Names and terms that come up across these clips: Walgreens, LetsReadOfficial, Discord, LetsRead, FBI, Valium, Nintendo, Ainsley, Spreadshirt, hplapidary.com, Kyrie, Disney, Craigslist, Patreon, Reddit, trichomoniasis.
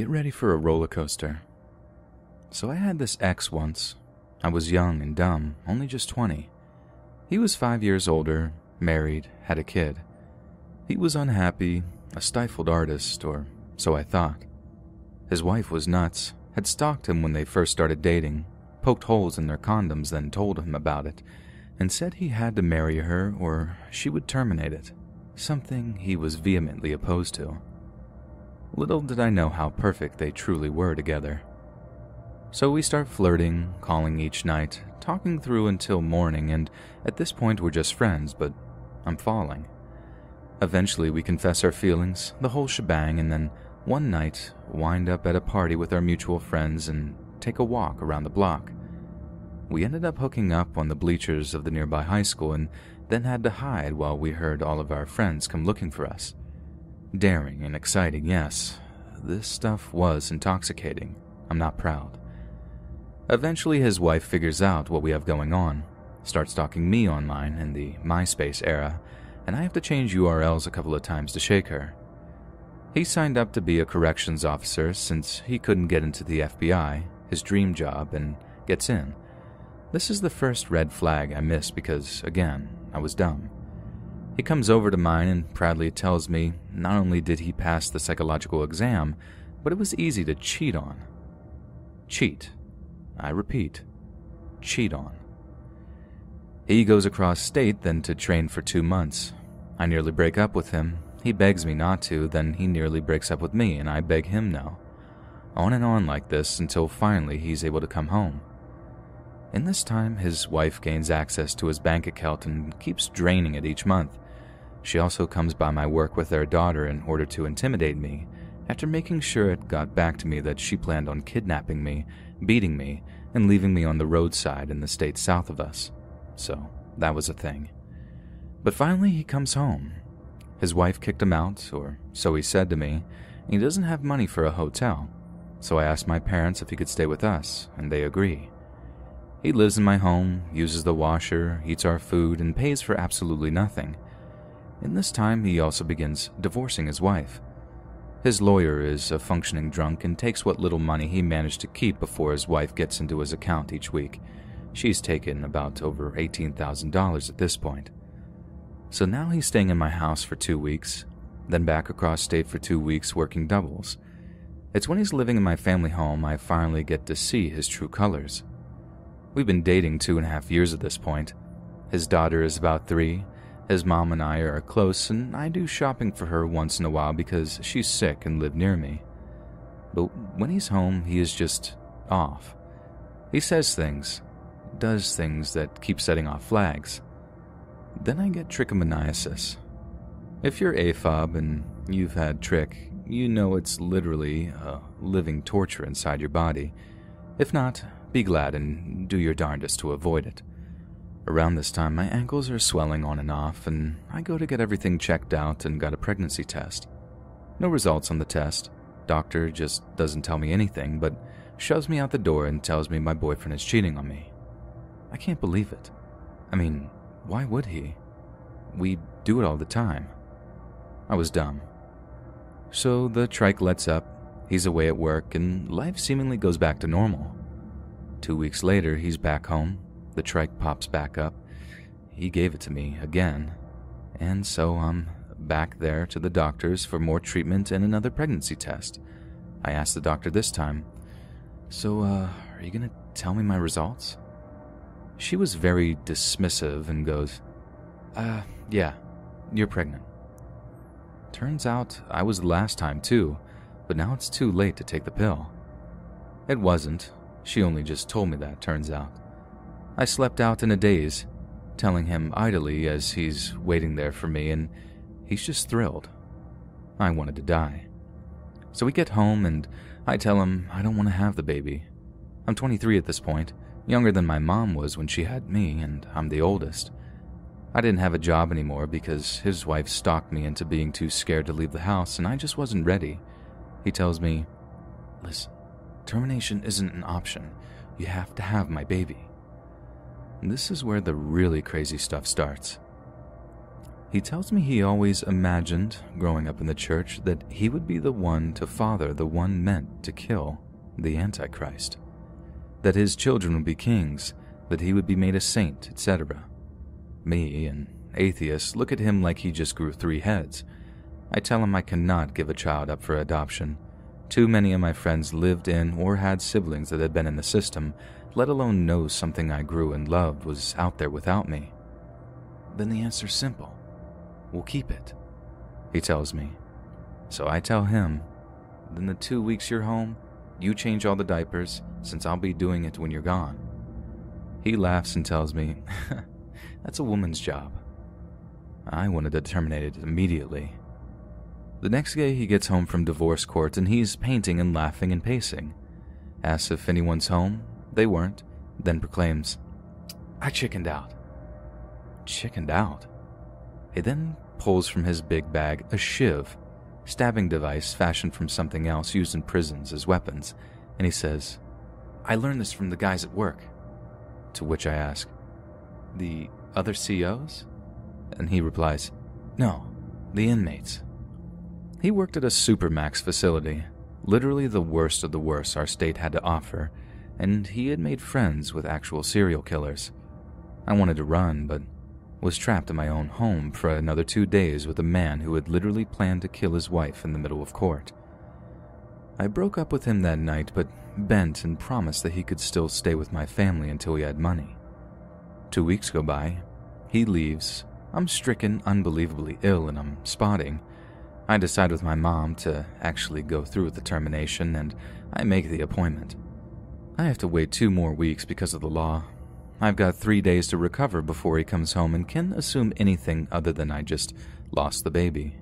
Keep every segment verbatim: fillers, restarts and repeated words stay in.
get ready for a roller coaster. So I had this ex once. I was young and dumb, only just twenty. He was five years older, married, had a kid. He was unhappy, a stifled artist, or so I thought. His wife was nuts, had stalked him when they first started dating, poked holes in their condoms, then told him about it, and said he had to marry her or she would terminate it, something he was vehemently opposed to. Little did I know how perfect they truly were together. So we start flirting, calling each night, talking through until morning, and at this point we're just friends, but I'm falling. Eventually we confess our feelings, the whole shebang, and then one night wind up at a party with our mutual friends and take a walk around the block. We ended up hooking up on the bleachers of the nearby high school and then had to hide while we heard all of our friends come looking for us. Daring and exciting, yes. This stuff was intoxicating. I'm not proud. Eventually his wife figures out what we have going on, starts stalking me online in the MySpace era, and I have to change U R Ls a couple of times to shake her. He signed up to be a corrections officer since he couldn't get into the F B I, his dream job, and gets in. This is the first red flag I missed because, again, I was dumb. He comes over to mine and proudly tells me not only did he pass the psychological exam, but it was easy to cheat on. Cheat. I repeat, cheat on. He goes across state then to train for two months. I nearly break up with him. He begs me not to, then he nearly breaks up with me, and I beg him no. On and on like this until finally he's able to come home. In this time, his wife gains access to his bank account and keeps draining it each month. She also comes by my work with their daughter in order to intimidate me, after making sure it got back to me that she planned on kidnapping me, beating me, and leaving me on the roadside in the state south of us. So, that was a thing. But finally, he comes home. His wife kicked him out, or so he said to me, and he doesn't have money for a hotel. So I asked my parents if he could stay with us, and they agree. He lives in my home, uses the washer, eats our food, and pays for absolutely nothing. In this time, he also begins divorcing his wife. His lawyer is a functioning drunk and takes what little money he managed to keep before his wife gets into his account each week. She's taken about over eighteen thousand dollars at this point. So now he's staying in my house for two weeks, then back across state for two weeks working doubles. It's when he's living in my family home I finally get to see his true colors. We've been dating two and a half years at this point. His daughter is about three, his mom and I are close, and I do shopping for her once in a while because she's sick and lives near me. But when he's home, he is just off. He says things, does things that keep setting off flags. Then I get trichomoniasis. If you're A F O B and you've had trich, you know it's literally a living torture inside your body. If not, be glad and do your darndest to avoid it. Around this time, my ankles are swelling on and off, and I go to get everything checked out and got a pregnancy test. No results on the test. Doctor just doesn't tell me anything, but shoves me out the door and tells me my boyfriend is cheating on me. I can't believe it. I mean, why would he? We do it all the time. I was dumb. So the trike lets up, he's away at work, and life seemingly goes back to normal. Two weeks later, he's back home, the trike pops back up, he gave it to me again, and so I'm back there to the doctor's for more treatment and another pregnancy test. I asked the doctor this time, so uh, are you gonna tell me my results? She was very dismissive and goes, uh, yeah, you're pregnant. Turns out I was the last time too, but now it's too late to take the pill. It wasn't, she only just told me that, turns out. I slept out in a daze, telling him idly as he's waiting there for me, and he's just thrilled. I wanted to die. So we get home and I tell him I don't want to have the baby. I'm twenty-three at this point. Younger than my mom was when she had me, and I'm the oldest. I didn't have a job anymore because his wife stalked me into being too scared to leave the house, and I just wasn't ready. He tells me, listen, termination isn't an option. You have to have my baby. And this is where the really crazy stuff starts. He tells me he always imagined, growing up in the church, that he would be the one to father the one meant to kill, the Antichrist. That his children would be kings, that he would be made a saint, et cetera. Me, an atheist, look at him like he just grew three heads. I tell him I cannot give a child up for adoption. Too many of my friends lived in or had siblings that had been in the system, let alone know something I grew and loved was out there without me. Then the answer's simple. We'll keep it, he tells me. So I tell him, then the two weeks you're home, you change all the diapers, since I'll be doing it when you're gone. He laughs and tells me, that's a woman's job. I wanted to terminate it immediately. The next day he gets home from divorce court and he's painting and laughing and pacing. Asks if anyone's home, they weren't, then proclaims, I chickened out. Chickened out? He then pulls from his big bag a shiv, stabbing device fashioned from something else used in prisons as weapons, and he says, I learned this from the guys at work. To which I ask, the other C Os? And he replies, no, the inmates. He worked at a supermax facility, literally the worst of the worst our state had to offer, and he had made friends with actual serial killers. I wanted to run, but was trapped in my own home for another two days with a man who had literally planned to kill his wife in the middle of court. I broke up with him that night, but bent and promised that he could still stay with my family until he had money. Two weeks go by, he leaves, I'm stricken unbelievably ill and I'm spotting. I decide with my mom to actually go through with the termination and I make the appointment. I have to wait two more weeks because of the law. I've got three days to recover before he comes home and can assume anything other than I just lost the baby.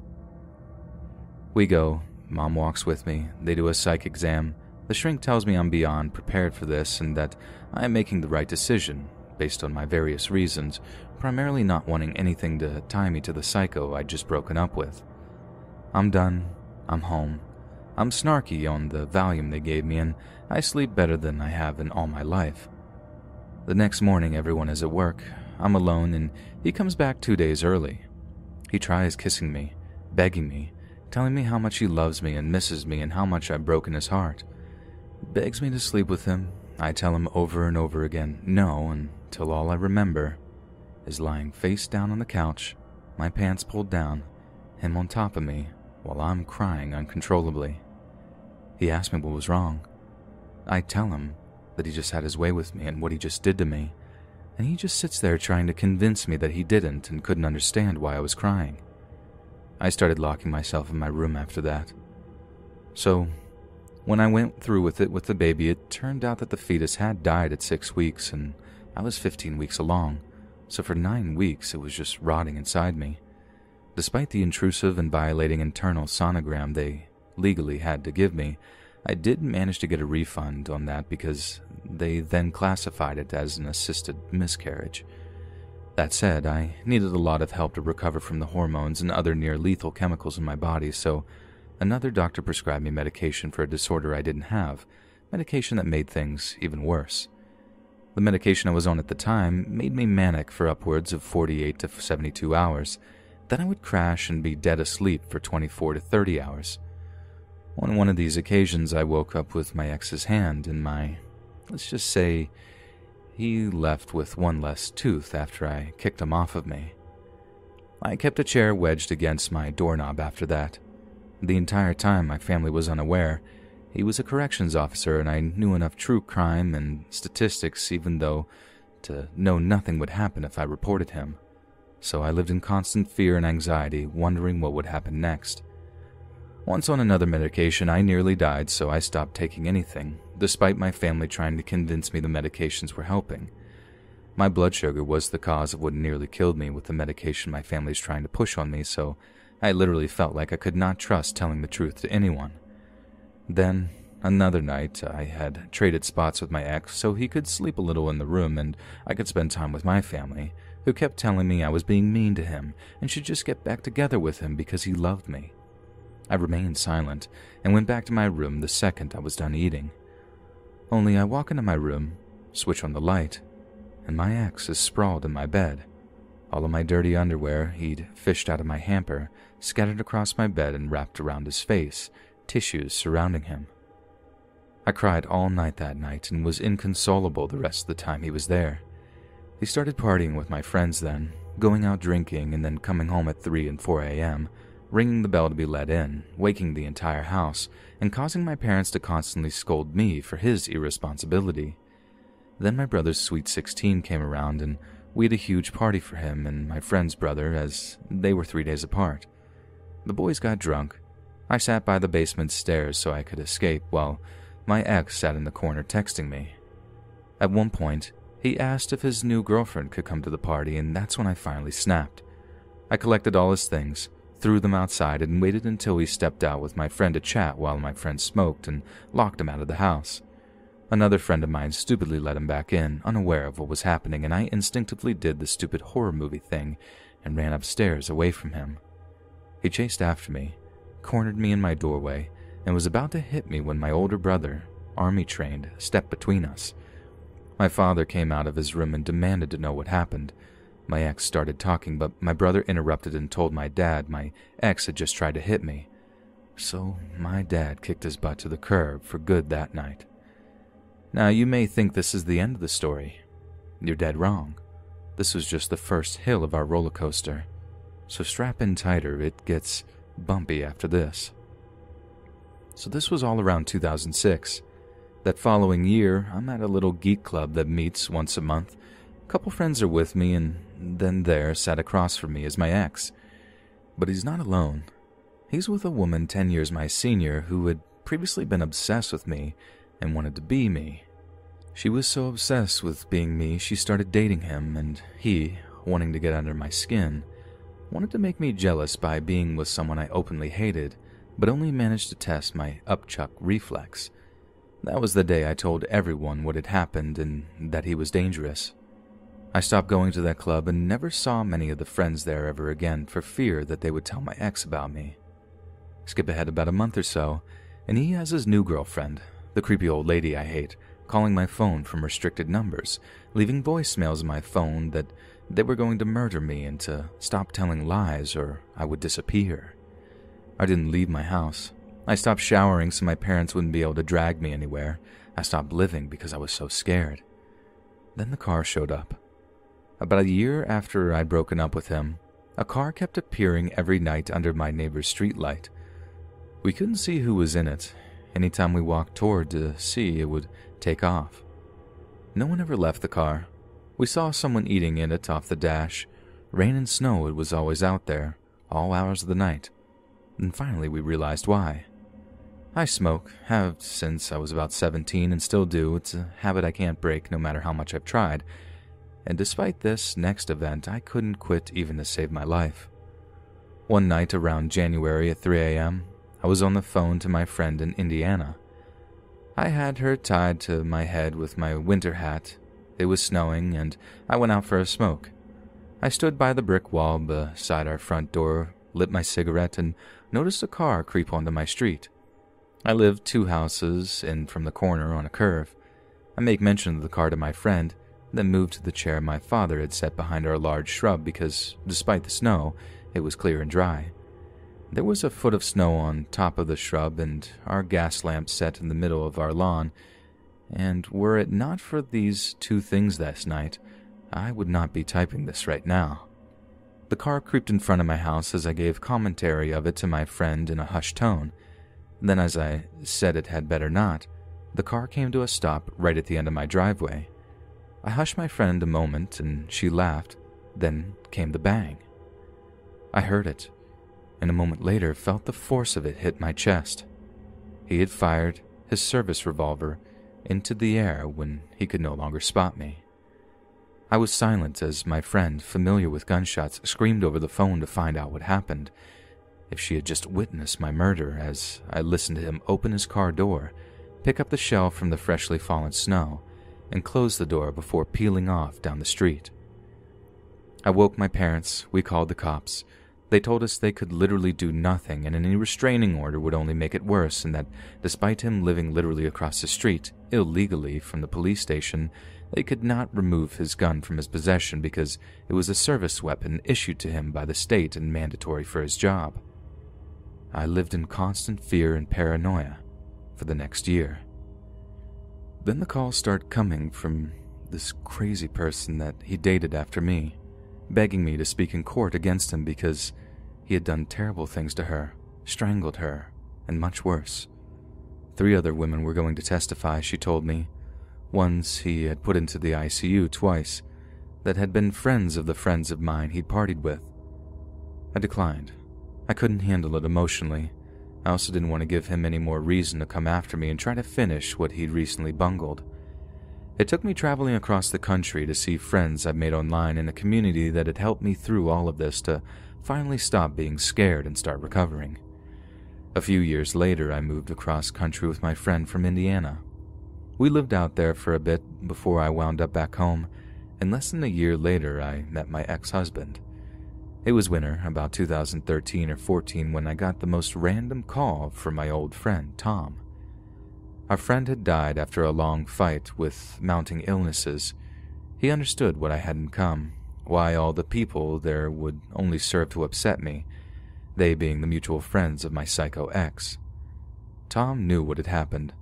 We go, mom walks with me, they do a psych exam. The shrink tells me I'm beyond prepared for this and that I am making the right decision, based on my various reasons, primarily not wanting anything to tie me to the psycho I'd just broken up with. I'm done, I'm home, I'm snarky on the Valium they gave me and I sleep better than I have in all my life. The next morning everyone is at work, I'm alone and he comes back two days early. He tries kissing me, begging me, telling me how much he loves me and misses me and how much I've broken his heart. Begs me to sleep with him, I tell him over and over again no until all I remember is lying face down on the couch, my pants pulled down, him on top of me while I'm crying uncontrollably. He asks me what was wrong. I tell him that he just had his way with me and what he just did to me, and he just sits there trying to convince me that he didn't and couldn't understand why I was crying. I started locking myself in my room after that. So, when I went through with it with the baby, it turned out that the fetus had died at six weeks and I was fifteen weeks along, so for nine weeks it was just rotting inside me, despite the intrusive and violating internal sonogram they legally had to give me. I did manage to get a refund on that because they then classified it as an assisted miscarriage. That said, I needed a lot of help to recover from the hormones and other near-lethal chemicals in my body, so another doctor prescribed me medication for a disorder I didn't have, medication that made things even worse. The medication I was on at the time made me manic for upwards of forty-eight to seventy-two hours, then I would crash and be dead asleep for twenty-four to thirty hours. On one of these occasions, I woke up with my ex's hand in my, let's just say, he left with one less tooth after I kicked him off of me. I kept a chair wedged against my doorknob after that. The entire time my family was unaware. He was a corrections officer and I knew enough true crime and statistics even though to know nothing would happen if I reported him. So I lived in constant fear and anxiety, wondering what would happen next. Once on another medication, I nearly died, so I stopped taking anything, despite my family trying to convince me the medications were helping. My blood sugar was the cause of what nearly killed me with the medication my family's trying to push on me, so I literally felt like I could not trust telling the truth to anyone. Then, another night, I had traded spots with my ex so he could sleep a little in the room and I could spend time with my family, who kept telling me I was being mean to him and should just get back together with him because he loved me. I remained silent and went back to my room the second I was done eating. Only I walk into my room, switch on the light, and my ex is sprawled in my bed, All of my dirty underwear he'd fished out of my hamper, scattered across my bed and wrapped around his face, tissues surrounding him. I cried all night that night and was inconsolable the rest of the time he was there. He started partying with my friends then, going out drinking and then coming home at three and four a m, ringing the bell to be let in, waking the entire house, and causing my parents to constantly scold me for his irresponsibility. Then my brother's sweet sixteen came around and we had a huge party for him and my friend's brother, as they were three days apart. The boys got drunk. I sat by the basement stairs so I could escape while my ex sat in the corner texting me. At one point, he asked if his new girlfriend could come to the party, and that's when I finally snapped. I collected all his things, threw them outside, and waited until he stepped out with my friend to chat while my friend smoked and locked him out of the house. Another friend of mine stupidly let him back in, unaware of what was happening, and I instinctively did the stupid horror movie thing and ran upstairs away from him. He chased after me, cornered me in my doorway, and was about to hit me when my older brother, army-trained, stepped between us. My father came out of his room and demanded to know what happened. My ex started talking, but my brother interrupted and told my dad my ex had just tried to hit me. So my dad kicked his butt to the curb for good that night. Now, you may think this is the end of the story. You're dead wrong. This was just the first hill of our roller coaster. So strap in tighter, it gets bumpy after this. So this was all around two thousand six. That following year, I'm at a little geek club that meets once a month. A couple friends are with me, and then there sat across from me is my ex. But he's not alone. He's with a woman ten years my senior who had previously been obsessed with me and wanted to be me. She was so obsessed with being me, she started dating him, and he, wanting to get under my skin, wanted to make me jealous by being with someone I openly hated, but only managed to test my upchuck reflex. That was the day I told everyone what had happened and that he was dangerous. I stopped going to that club and never saw many of the friends there ever again for fear that they would tell my ex about me. Skip ahead about a month or so, and he has his new girlfriend, the creepy old lady I hate, calling my phone from restricted numbers, leaving voicemails on my phone that they were going to murder me and to stop telling lies or I would disappear. I didn't leave my house. I stopped showering so my parents wouldn't be able to drag me anywhere. I stopped living because I was so scared. Then the car showed up. About a year after I'd broken up with him, a car kept appearing every night under my neighbor's streetlight. We couldn't see who was in it. Anytime we walked toward to see, it would take off. No one ever left the car. We saw someone eating in it off the dash. Rain and snow, it was always out there, all hours of the night. And finally we realized why. I smoke, have since I was about seventeen and still do. It's a habit I can't break no matter how much I've tried. And despite this next event, I couldn't quit even to save my life. One night around January at three a m, I was on the phone to my friend in Indiana. I had her tied to my head with my winter hat. It was snowing and I went out for a smoke. I stood by the brick wall beside our front door, lit my cigarette, and noticed a car creep onto my street. I lived two houses in from the corner on a curve. I make mention of the car to my friend, then moved to the chair my father had set behind our large shrub because, despite the snow, it was clear and dry. There was a foot of snow on top of the shrub and our gas lamp set in the middle of our lawn, and were it not for these two things this night, I would not be typing this right now. The car creeped in front of my house as I gave commentary of it to my friend in a hushed tone. Then, as I said it had better not, the car came to a stop right at the end of my driveway. I hushed my friend a moment and she laughed, then came the bang. I heard it, and a moment later felt the force of it hit my chest. He had fired his service revolver into the air when he could no longer spot me. I was silent as my friend, familiar with gunshots, screamed over the phone to find out what happened. If she had just witnessed my murder, as I listened to him open his car door, pick up the shell from the freshly fallen snow, and close the door before peeling off down the street. I woke my parents, we called the cops. They told us they could literally do nothing, and any restraining order would only make it worse, and that despite him living literally across the street, illegally, from the police station, they could not remove his gun from his possession because it was a service weapon issued to him by the state and mandatory for his job. I lived in constant fear and paranoia for the next year. Then the calls start coming from this crazy person that he dated after me, begging me to speak in court against him because he had done terrible things to her, strangled her, and much worse. Three other women were going to testify, she told me. Ones he had put into the I C U twice, that had been friends of the friends of mine he'd partied with. I declined. I couldn't handle it emotionally. I also didn't want to give him any more reason to come after me and try to finish what he'd recently bungled. It took me traveling across the country to see friends I've made online in a community that had helped me through all of this to finally stop being scared and start recovering. A few years later, I moved across country with my friend from Indiana. We lived out there for a bit before I wound up back home, and less than a year later, I met my ex-husband. It was winter, about two thousand thirteen or fourteen, when I got the most random call from my old friend, Tom. Our friend had died after a long fight with mounting illnesses. He understood what I hadn't come, why all the people there would only serve to upset me, they being the mutual friends of my psycho ex. Tom knew what had happened,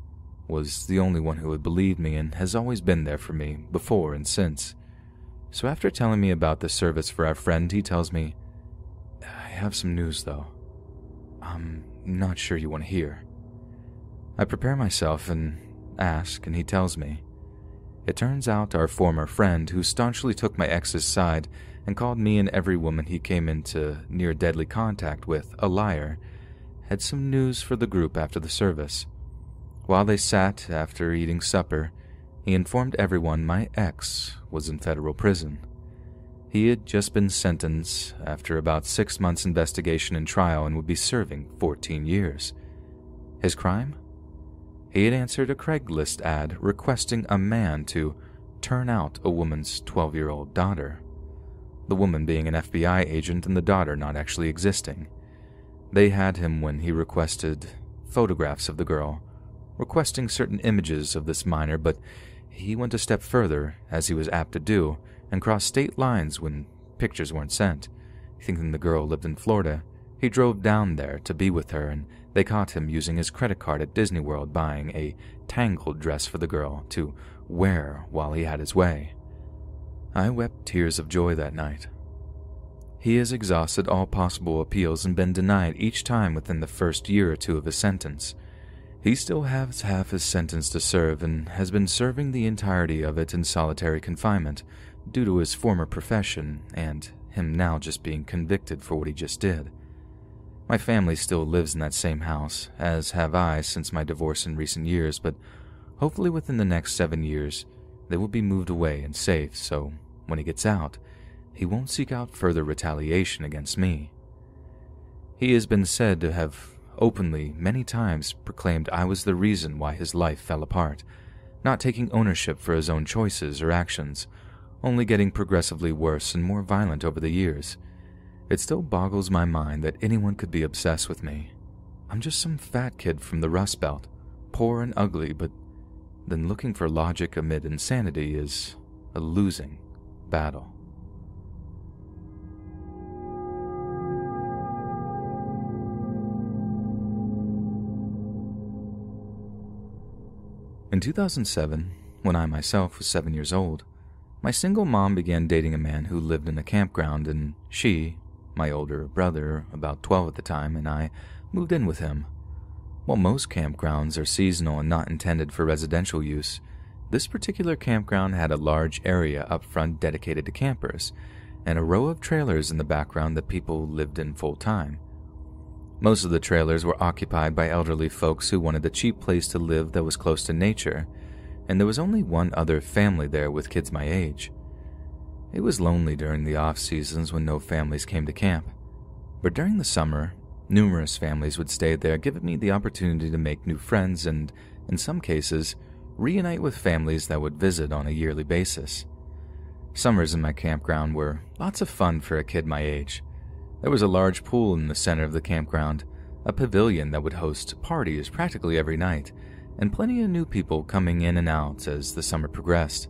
was the only one who had believed me, and has always been there for me, before and since. So after telling me about the service for our friend, he tells me, "I have some news, though. I'm not sure you want to hear." I prepare myself and ask, and he tells me. It turns out our former friend, who staunchly took my ex's side and called me and every woman he came into near deadly contact with a liar, had some news for the group after the service. While they sat after eating supper, he informed everyone my ex was in federal prison. He had just been sentenced after about six months investigation and trial and would be serving fourteen years. His crime? He had answered a Craigslist ad requesting a man to turn out a woman's twelve-year-old daughter, the woman being an F B I agent and the daughter not actually existing. They had him when he requested photographs of the girl, requesting certain images of this minor, but he went a step further, as he was apt to do, and crossed state lines when pictures weren't sent. Thinking the girl lived in Florida, he drove down there to be with her, and they caught him using his credit card at Disney World buying a tangled dress for the girl to wear while he had his way. I wept tears of joy that night. He has exhausted all possible appeals and been denied each time within the first year or two of his sentence. He still has half his sentence to serve and has been serving the entirety of it in solitary confinement due to his former profession and him now just being convicted for what he just did. My family still lives in that same house, as have I since my divorce in recent years, but hopefully within the next seven years, they will be moved away and safe, so when he gets out, he won't seek out further retaliation against me. He has been said to have openly many times proclaimed I was the reason why his life fell apart, not taking ownership for his own choices or actions, only getting progressively worse and more violent over the years. It still boggles my mind that anyone could be obsessed with me. I'm just some fat kid from the Rust Belt, poor and ugly, but then looking for logic amid insanity is a losing battle. In two thousand seven, when I myself was seven years old, my single mom began dating a man who lived in a campground, and she, my older brother, about twelve at the time, and I moved in with him. While most campgrounds are seasonal and not intended for residential use, this particular campground had a large area up front dedicated to campers, and a row of trailers in the background that people lived in full time. Most of the trailers were occupied by elderly folks who wanted a cheap place to live that was close to nature, and there was only one other family there with kids my age. It was lonely during the off-seasons when no families came to camp, but during the summer, numerous families would stay there, giving me the opportunity to make new friends and, in some cases, reunite with families that would visit on a yearly basis. Summers in my campground were lots of fun for a kid my age. There was a large pool in the center of the campground, a pavilion that would host parties practically every night, and plenty of new people coming in and out as the summer progressed.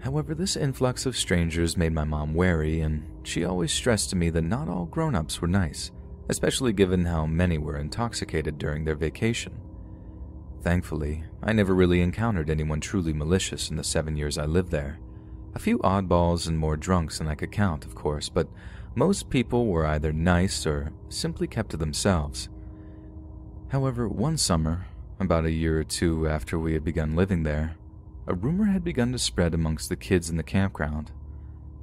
However, this influx of strangers made my mom wary, and she always stressed to me that not all grown-ups were nice, especially given how many were intoxicated during their vacation. Thankfully, I never really encountered anyone truly malicious in the seven years I lived there. A few oddballs and more drunks than I could count, of course, but most people were either nice or simply kept to themselves. However, one summer, about a year or two after we had begun living there, a rumor had begun to spread amongst the kids in the campground.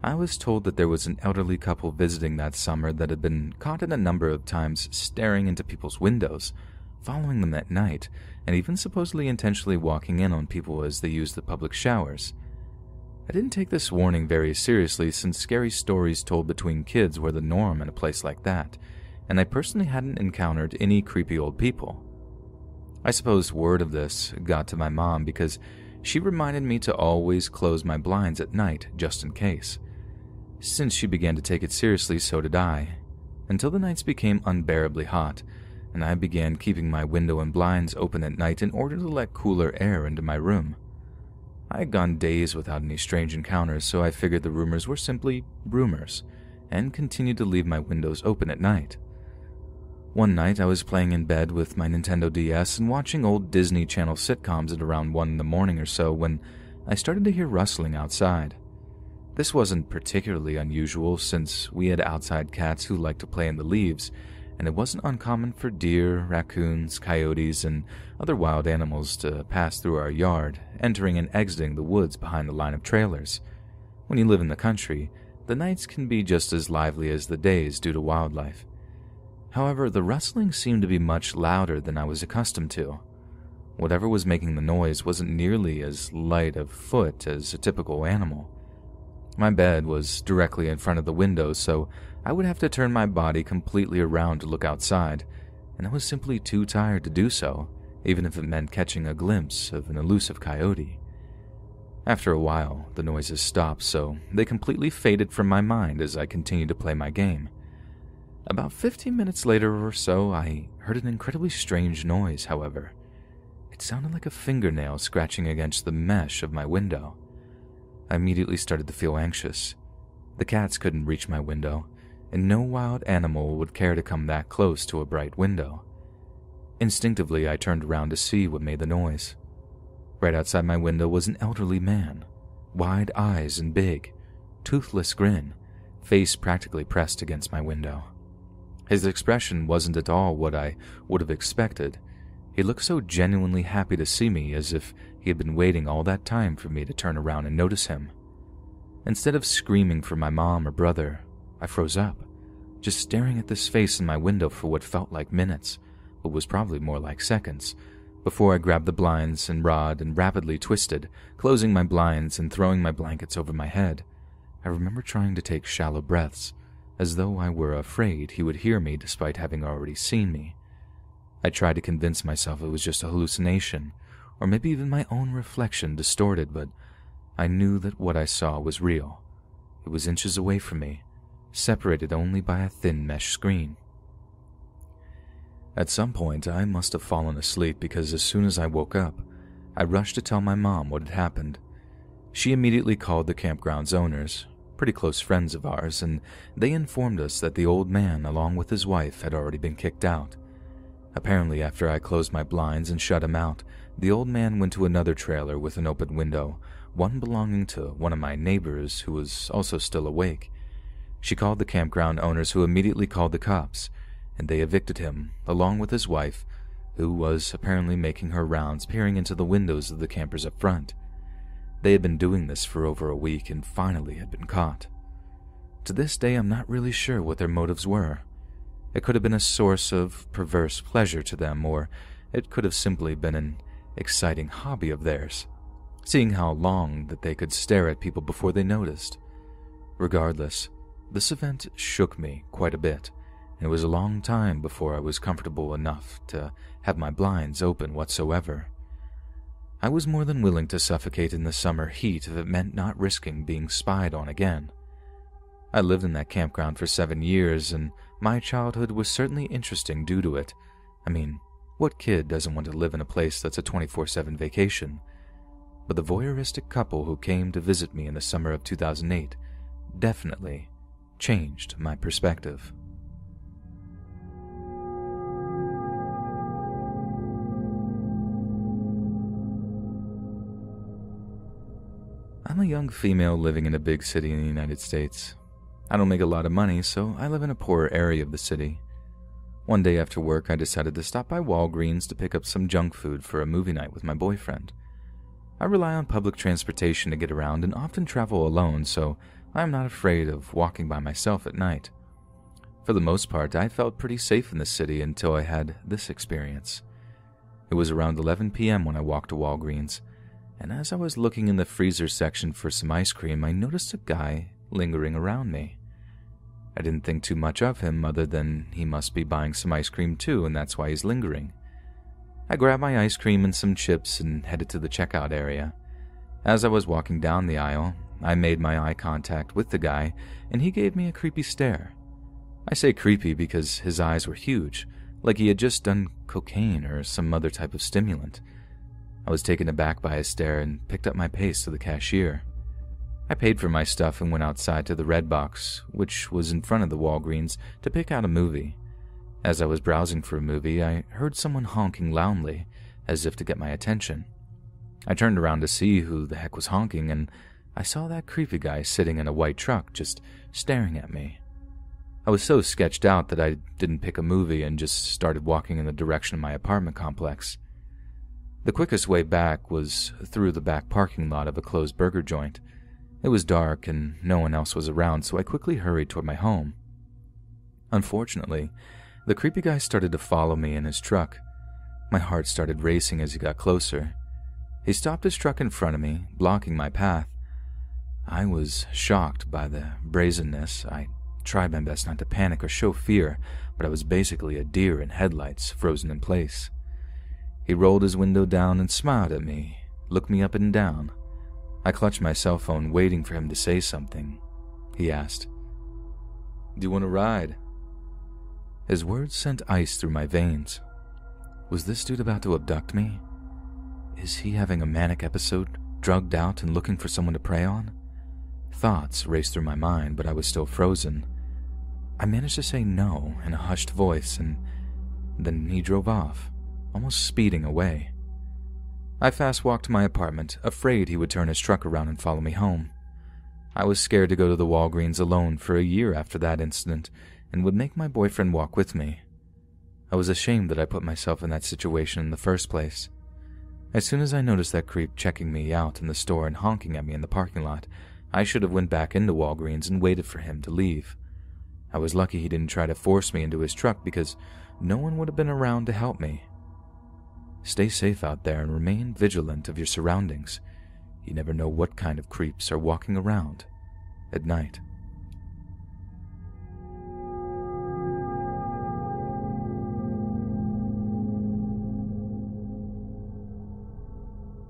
I was told that there was an elderly couple visiting that summer that had been caught in a number of times staring into people's windows, following them at night, and even supposedly intentionally walking in on people as they used the public showers. I didn't take this warning very seriously, since scary stories told between kids were the norm in a place like that, and I personally hadn't encountered any creepy old people. I suppose word of this got to my mom because she reminded me to always close my blinds at night just in case. Since she began to take it seriously, so did I, until the nights became unbearably hot, and I began keeping my window and blinds open at night in order to let cooler air into my room. I had gone days without any strange encounters, so I figured the rumors were simply rumors, and continued to leave my windows open at night. One night, I was playing in bed with my Nintendo D S and watching old Disney Channel sitcoms at around one in the morning or so when I started to hear rustling outside. This wasn't particularly unusual, since we had outside cats who liked to play in the leaves, and it wasn't uncommon for deer, raccoons, coyotes, and other wild animals to pass through our yard, entering and exiting the woods behind the line of trailers. When you live in the country, the nights can be just as lively as the days due to wildlife. However, the rustling seemed to be much louder than I was accustomed to. Whatever was making the noise wasn't nearly as light of foot as a typical animal. My bed was directly in front of the window, so I would have to turn my body completely around to look outside, and I was simply too tired to do so, even if it meant catching a glimpse of an elusive coyote. After a while, the noises stopped, so they completely faded from my mind as I continued to play my game. About fifteen minutes later or so, I heard an incredibly strange noise, however. It sounded like a fingernail scratching against the mesh of my window. I immediately started to feel anxious. The cats couldn't reach my window, and no wild animal would care to come that close to a bright window. Instinctively, I turned around to see what made the noise. Right outside my window was an elderly man, wide eyes and big, toothless grin, face practically pressed against my window. His expression wasn't at all what I would have expected. He looked so genuinely happy to see me, as if he had been waiting all that time for me to turn around and notice him. Instead of screaming for my mom or brother, I froze up, just staring at this face in my window for what felt like minutes, but was probably more like seconds, before I grabbed the blinds and rod and rapidly twisted, closing my blinds and throwing my blankets over my head. I remember trying to take shallow breaths, as though I were afraid he would hear me despite having already seen me. I tried to convince myself it was just a hallucination, or maybe even my own reflection distorted, but I knew that what I saw was real. It was inches away from me, separated only by a thin mesh screen. At some point, I must have fallen asleep, because as soon as I woke up, I rushed to tell my mom what had happened. She immediately called the campground's owners, pretty close friends of ours, and they informed us that the old man, along with his wife, had already been kicked out. Apparently, after I closed my blinds and shut him out, the old man went to another trailer with an open window, one belonging to one of my neighbors who was also still awake. She called the campground owners, who immediately called the cops, and they evicted him, along with his wife, who was apparently making her rounds, peering into the windows of the campers up front. They had been doing this for over a week and finally had been caught. To this day, I'm not really sure what their motives were. It could have been a source of perverse pleasure to them, or it could have simply been an exciting hobby of theirs, seeing how long that they could stare at people before they noticed. Regardless, this event shook me quite a bit, and it was a long time before I was comfortable enough to have my blinds open whatsoever. I was more than willing to suffocate in the summer heat if it meant not risking being spied on again. I lived in that campground for seven years, and my childhood was certainly interesting due to it. I mean, what kid doesn't want to live in a place that's a twenty-four seven vacation? But the voyeuristic couple who came to visit me in the summer of two thousand eight definitely changed my perspective. I'm a young female living in a big city in the United States. I don't make a lot of money, so I live in a poorer area of the city. One day after work, I decided to stop by Walgreens to pick up some junk food for a movie night with my boyfriend. I rely on public transportation to get around and often travel alone, so I am not afraid of walking by myself at night. For the most part, I felt pretty safe in the city until I had this experience. It was around eleven p m when I walked to Walgreens, and as I was looking in the freezer section for some ice cream, I noticed a guy lingering around me. I didn't think too much of him other than he must be buying some ice cream too, and that's why he's lingering. I grabbed my ice cream and some chips and headed to the checkout area. As I was walking down the aisle, I made my eye contact with the guy, and he gave me a creepy stare. I say creepy because his eyes were huge, like he had just done cocaine or some other type of stimulant. I was taken aback by his stare and picked up my pace to the cashier. I paid for my stuff and went outside to the Red Box, which was in front of the Walgreens, to pick out a movie. As I was browsing for a movie, I heard someone honking loudly, as if to get my attention. I turned around to see who the heck was honking, and I saw that creepy guy sitting in a white truck, just staring at me. I was so sketched out that I didn't pick a movie and just started walking in the direction of my apartment complex. The quickest way back was through the back parking lot of a closed burger joint. It was dark and no one else was around, so I quickly hurried toward my home. Unfortunately, the creepy guy started to follow me in his truck. My heart started racing as he got closer. He stopped his truck in front of me, blocking my path. I was shocked by the brazenness. I tried my best not to panic or show fear, but I was basically a deer in headlights, frozen in place. He rolled his window down and smiled at me, looked me up and down. I clutched my cell phone, waiting for him to say something. He asked, "Do you want a ride?" His words sent ice through my veins. Was this dude about to abduct me? Is he having a manic episode, drugged out and looking for someone to prey on? Thoughts raced through my mind, but I was still frozen. I managed to say no in a hushed voice, and then he drove off, almost speeding away. I fast walked to my apartment, afraid he would turn his truck around and follow me home. I was scared to go to the Walgreens alone for a year after that incident, and would make my boyfriend walk with me. I was ashamed that I put myself in that situation in the first place. As soon as I noticed that creep checking me out in the store and honking at me in the parking lot, I should have went back into Walgreens and waited for him to leave. I was lucky he didn't try to force me into his truck, because no one would have been around to help me. Stay safe out there and remain vigilant of your surroundings. You never know what kind of creeps are walking around at night.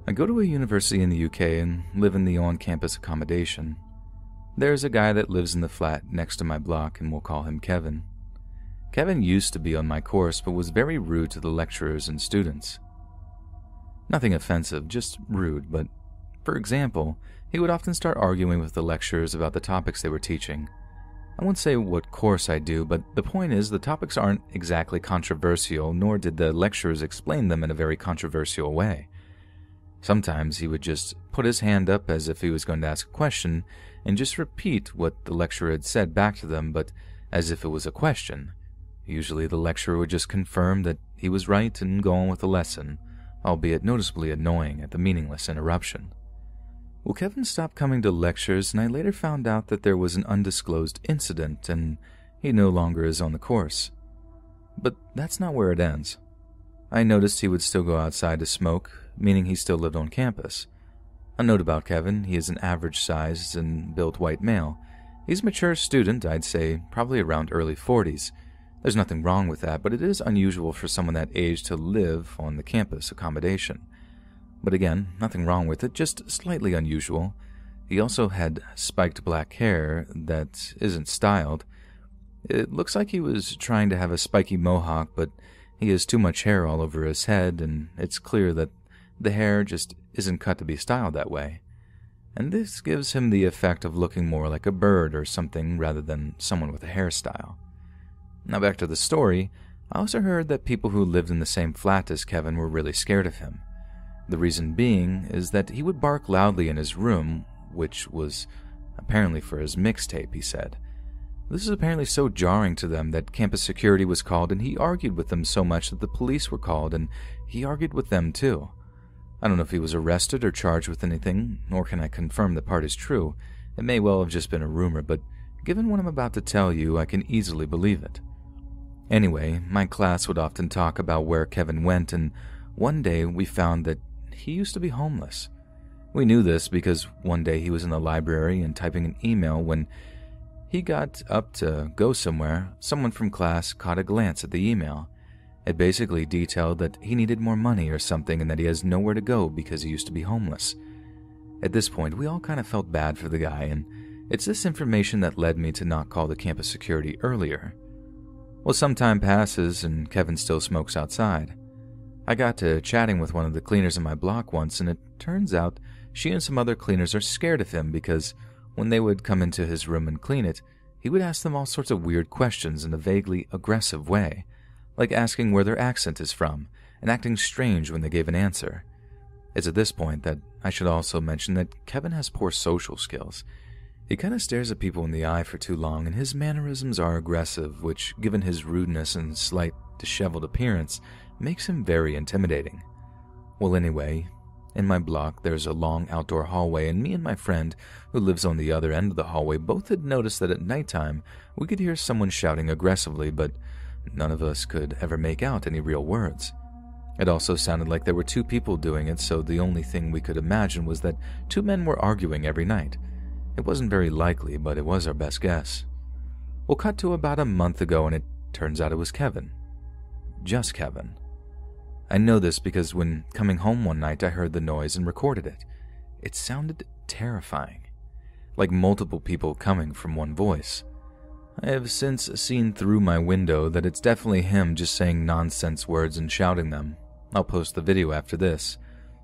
I go to a university in the U K and live in the on-campus accommodation. There's a guy that lives in the flat next to my block, and we'll call him Kevin. Kevin used to be on my course, but was very rude to the lecturers and students. Nothing offensive, just rude, but for example, he would often start arguing with the lecturers about the topics they were teaching. I won't say what course I do, but the point is the topics aren't exactly controversial, nor did the lecturers explain them in a very controversial way. Sometimes he would just put his hand up as if he was going to ask a question and just repeat what the lecturer had said back to them, but as if it was a question. Usually the lecturer would just confirm that he was right and go on with the lesson, albeit noticeably annoying at the meaningless interruption. Well, Kevin stopped coming to lectures, and I later found out that there was an undisclosed incident and he no longer is on the course. But that's not where it ends. I noticed he would still go outside to smoke, meaning he still lived on campus. A note about Kevin: he is an average-sized and built white male. He's a mature student, I'd say probably around early forties. There's nothing wrong with that, but it is unusual for someone that age to live on the campus accommodation. But again, nothing wrong with it, just slightly unusual. He also had spiked black hair that isn't styled. It looks like he was trying to have a spiky mohawk, but he has too much hair all over his head, and it's clear that the hair just isn't cut to be styled that way. And this gives him the effect of looking more like a bird or something rather than someone with a hairstyle. Now back to the story, I also heard that people who lived in the same flat as Kevin were really scared of him. The reason being is that he would bark loudly in his room, which was apparently for his mixtape, he said. This is apparently so jarring to them that campus security was called, and he argued with them so much that the police were called, and he argued with them too. I don't know if he was arrested or charged with anything, nor can I confirm the part is true. It may well have just been a rumor, but given what I'm about to tell you, I can easily believe it. Anyway, my class would often talk about where Kevin went, and one day we found that he used to be homeless. We knew this because one day he was in the library and typing an email when he got up to go somewhere. Someone from class caught a glance at the email. It basically detailed that he needed more money or something and that he has nowhere to go because he used to be homeless. At this point, we all kind of felt bad for the guy, and it's this information that led me to not call the campus security earlier. Well, some time passes and Kevin still smokes outside. I got to chatting with one of the cleaners in my block once, and it turns out she and some other cleaners are scared of him because when they would come into his room and clean it, he would ask them all sorts of weird questions in a vaguely aggressive way, like asking where their accent is from and acting strange when they gave an answer. It's at this point that I should also mention that Kevin has poor social skills. He kind of stares at people in the eye for too long, and his mannerisms are aggressive, which, given his rudeness and slight disheveled appearance, makes him very intimidating. Well, anyway, in my block there's a long outdoor hallway, and me and my friend, who lives on the other end of the hallway, both had noticed that at nighttime we could hear someone shouting aggressively, but none of us could ever make out any real words. It also sounded like there were two people doing it, so the only thing we could imagine was that two men were arguing every night. It wasn't very likely, but it was our best guess. We'll cut to about a month ago, and it turns out it was Kevin. Just Kevin. I know this because when coming home one night, I heard the noise and recorded it. It sounded terrifying, like multiple people coming from one voice. I have since seen through my window that it's definitely him just saying nonsense words and shouting them. I'll post the video after this.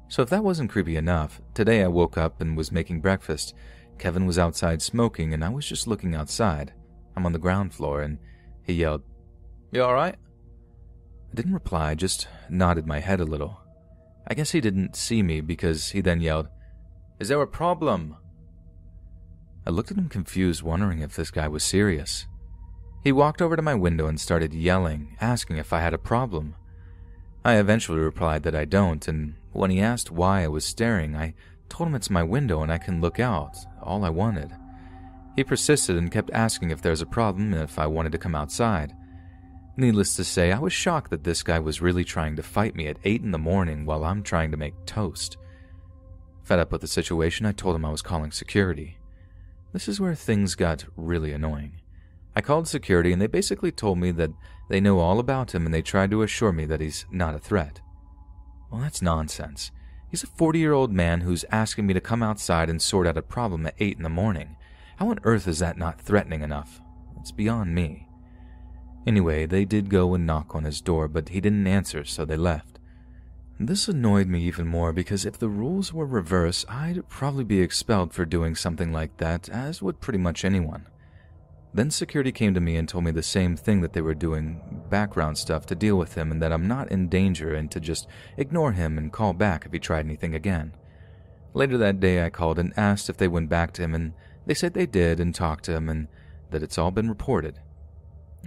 So if that wasn't creepy enough, today I woke up and was making breakfast. Kevin was outside smoking, and I was just looking outside. I'm on the ground floor, and he yelled, "You alright?" I didn't reply, just nodded my head a little. I guess he didn't see me because he then yelled, "Is there a problem?" I looked at him confused, wondering if this guy was serious. He walked over to my window and started yelling, asking if I had a problem. I eventually replied that I don't, and when he asked why I was staring, I told him it's my window and I can look out, all I wanted. He persisted and kept asking if there's a problem and if I wanted to come outside. Needless to say, I was shocked that this guy was really trying to fight me at eight in the morning while I'm trying to make toast. Fed up with the situation, I told him I was calling security. This is where things got really annoying. I called security, and they basically told me that they know all about him and they tried to assure me that he's not a threat. Well, that's nonsense. He's a forty-year-old man who's asking me to come outside and sort out a problem at eight in the morning. How on earth is that not threatening enough? It's beyond me. Anyway, they did go and knock on his door, but he didn't answer, so they left. This annoyed me even more because if the rules were reversed, I'd probably be expelled for doing something like that, as would pretty much anyone. Then security came to me and told me the same thing, that they were doing background stuff to deal with him and that I'm not in danger and to just ignore him and call back if he tried anything again. Later that day, I called and asked if they went back to him, and they said they did and talked to him and that it's all been reported.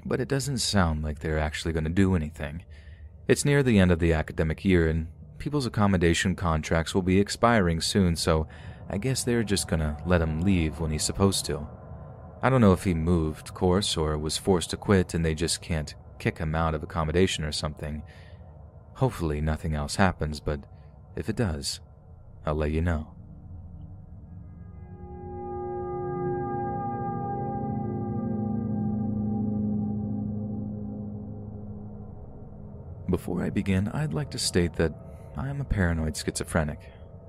But it doesn't sound like they're actually going to do anything. It's near the end of the academic year, and people's accommodation contracts will be expiring soon, so I guess they're just going to let him leave when he's supposed to. I don't know if he moved course or was forced to quit and they just can't kick him out of accommodation or something. Hopefully nothing else happens, but if it does, I'll let you know. Before I begin, I'd like to state that I am a paranoid schizophrenic.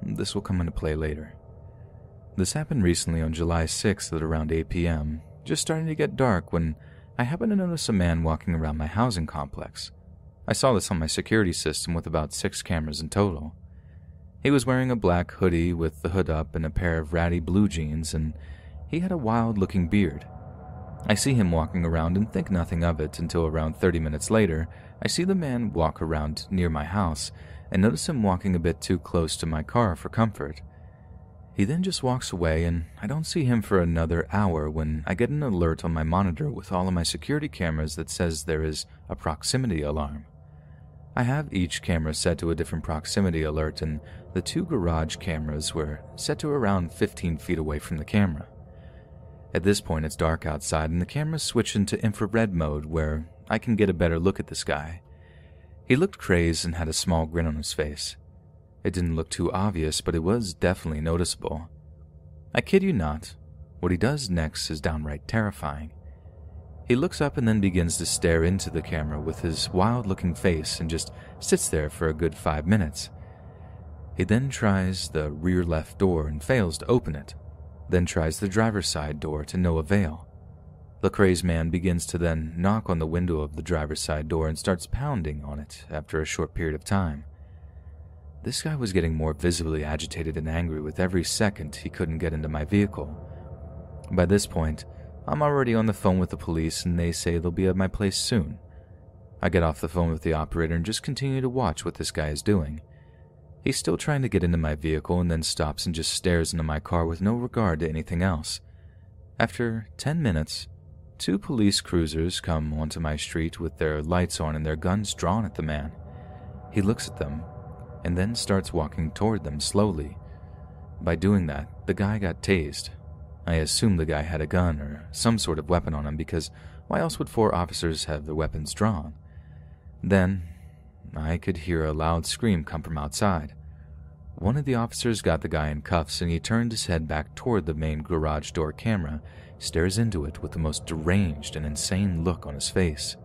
This will come into play later. This happened recently on July sixth at around eight p m, just starting to get dark when I happened to notice a man walking around my housing complex. I saw this on my security system with about six cameras in total. He was wearing a black hoodie with the hood up and a pair of ratty blue jeans, and he had a wild-looking beard. I see him walking around and think nothing of it until around thirty minutes later, I see the man walk around near my house and notice him walking a bit too close to my car for comfort. He then just walks away and I don't see him for another hour when I get an alert on my monitor with all of my security cameras that says there is a proximity alarm. I have each camera set to a different proximity alert, and the two garage cameras were set to around fifteen feet away from the camera. At this point it's dark outside and the cameras switch into infrared mode where I can get a better look at this guy. He looked crazed and had a small grin on his face. It didn't look too obvious, but it was definitely noticeable. I kid you not, what he does next is downright terrifying. He looks up and then begins to stare into the camera with his wild-looking face and just sits there for a good five minutes. He then tries the rear left door and fails to open it, then tries the driver's side door to no avail. The crazed man begins to then knock on the window of the driver's side door and starts pounding on it after a short period of time. This guy was getting more visibly agitated and angry with every second he couldn't get into my vehicle. By this point, I'm already on the phone with the police and they say they'll be at my place soon. I get off the phone with the operator and just continue to watch what this guy is doing. He's still trying to get into my vehicle and then stops and just stares into my car with no regard to anything else. After ten minutes, two police cruisers come onto my street with their lights on and their guns drawn at the man. He looks at them and then starts walking toward them slowly. By doing that, the guy got tased. I assume the guy had a gun or some sort of weapon on him, because why else would four officers have their weapons drawn? Then I could hear a loud scream come from outside. One of the officers got the guy in cuffs and he turned his head back toward the main garage door camera, stares into it with the most deranged and insane look on his face.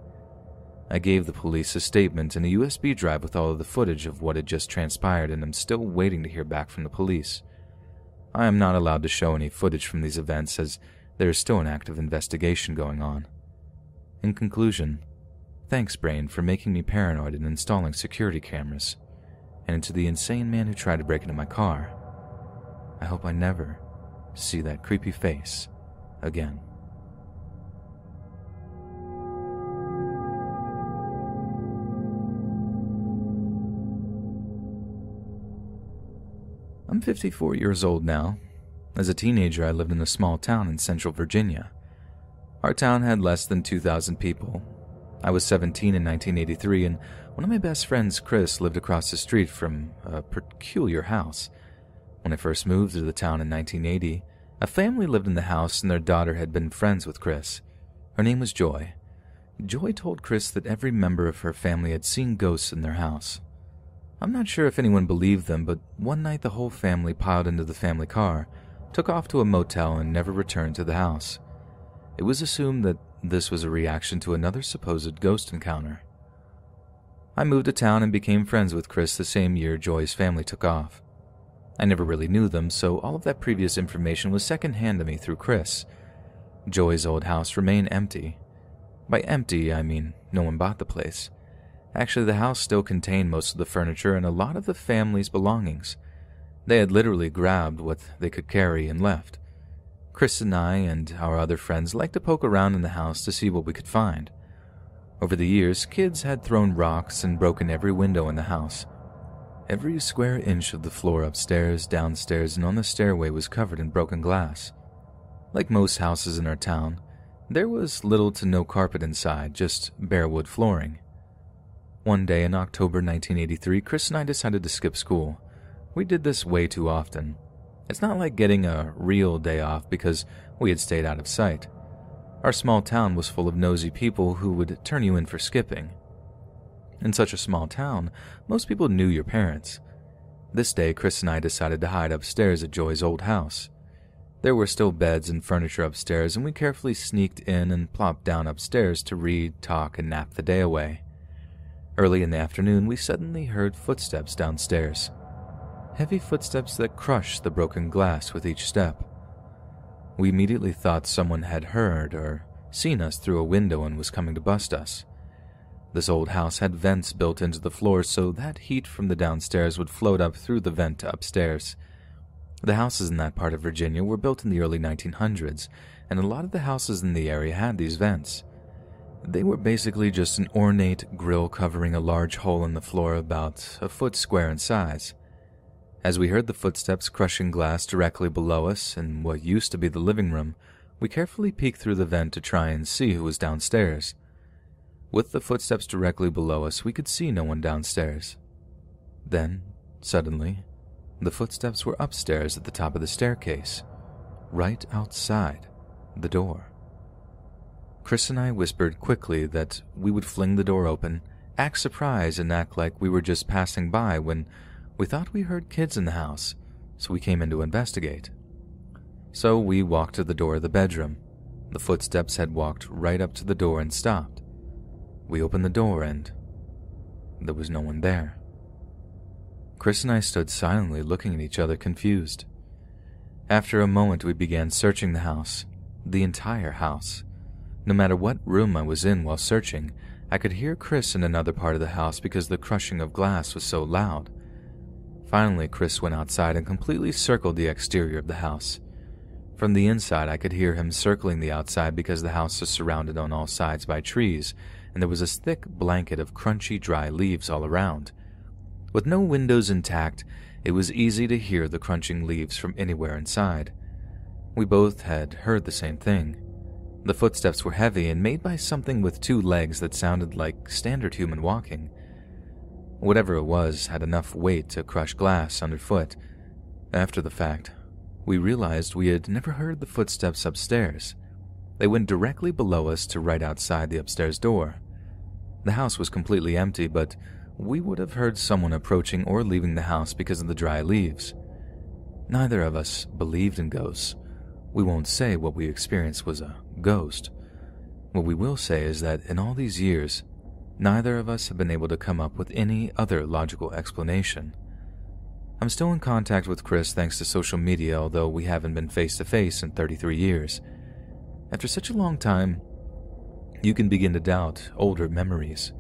I gave the police a statement and a U S B drive with all of the footage of what had just transpired, and I'm still waiting to hear back from the police. I am not allowed to show any footage from these events as there is still an active investigation going on. In conclusion, thanks, Brain, for making me paranoid and installing security cameras. And to the insane man who tried to break into my car, I hope I never see that creepy face again. I'm fifty-four years old now. As a teenager, I lived in a small town in central Virginia. Our town had less than two thousand people. I was seventeen in nineteen eighty-three, and one of my best friends, Chris, lived across the street from a peculiar house. When I first moved to the town in nineteen eighty, a family lived in the house and their daughter had been friends with Chris. Her name was Joy. Joy told Chris that every member of her family had seen ghosts in their house. I'm not sure if anyone believed them, but one night the whole family piled into the family car, took off to a motel, and never returned to the house. It was assumed that this was a reaction to another supposed ghost encounter. I moved to town and became friends with Chris the same year Joy's family took off. I never really knew them, so all of that previous information was secondhand to me through Chris. Joy's old house remained empty. By empty, I mean no one bought the place. Actually, the house still contained most of the furniture and a lot of the family's belongings. They had literally grabbed what they could carry and left. Chris and I and our other friends liked to poke around in the house to see what we could find. Over the years, kids had thrown rocks and broken every window in the house. Every square inch of the floor upstairs, downstairs, and on the stairway was covered in broken glass. Like most houses in our town, there was little to no carpet inside, just bare wood flooring. One day in October nineteen eighty-three, Chris and I decided to skip school. We did this way too often. It's not like getting a real day off because we had stayed out of sight. Our small town was full of nosy people who would turn you in for skipping. In such a small town, most people knew your parents. This day, Chris and I decided to hide upstairs at Joy's old house. There were still beds and furniture upstairs, and we carefully sneaked in and plopped down upstairs to read, talk, and nap the day away. Early in the afternoon, we suddenly heard footsteps downstairs. heavy footsteps that crushed the broken glass with each step. We immediately thought someone had heard or seen us through a window and was coming to bust us. This old house had vents built into the floor so that heat from the downstairs would float up through the vent to upstairs. The houses in that part of Virginia were built in the early nineteen hundreds, and a lot of the houses in the area had these vents. They were basically just an ornate grill covering a large hole in the floor about a foot square in size. As we heard the footsteps crushing glass directly below us in what used to be the living room, we carefully peeked through the vent to try and see who was downstairs. With the footsteps directly below us, we could see no one downstairs. Then, suddenly, the footsteps were upstairs at the top of the staircase, right outside the door. Chris and I whispered quickly that we would fling the door open, act surprised, and act like we were just passing by when we thought we heard kids in the house, so we came in to investigate. So we walked to the door of the bedroom. The footsteps had walked right up to the door and stopped. We opened the door and there was no one there. Chris and I stood silently looking at each other, confused. After a moment, we began searching the house, the entire house. No matter what room I was in while searching, I could hear Chris in another part of the house because the crushing of glass was so loud. Finally, Chris went outside and completely circled the exterior of the house. From the inside, I could hear him circling the outside because the house was surrounded on all sides by trees, and there was a thick blanket of crunchy, dry leaves all around. With no windows intact, it was easy to hear the crunching leaves from anywhere inside. We both had heard the same thing. The footsteps were heavy and made by something with two legs that sounded like standard human walking. Whatever it was had enough weight to crush glass underfoot. After the fact, we realized we had never heard the footsteps upstairs. They went directly below us to right outside the upstairs door. The house was completely empty, but we would have heard someone approaching or leaving the house because of the dry leaves. Neither of us believed in ghosts. We won't say what we experienced was a ghost. What we will say is that in all these years, neither of us have been able to come up with any other logical explanation. I'm still in contact with Chris thanks to social media, although we haven't been face-to-face in thirty-three years. After such a long time, you can begin to doubt older memories.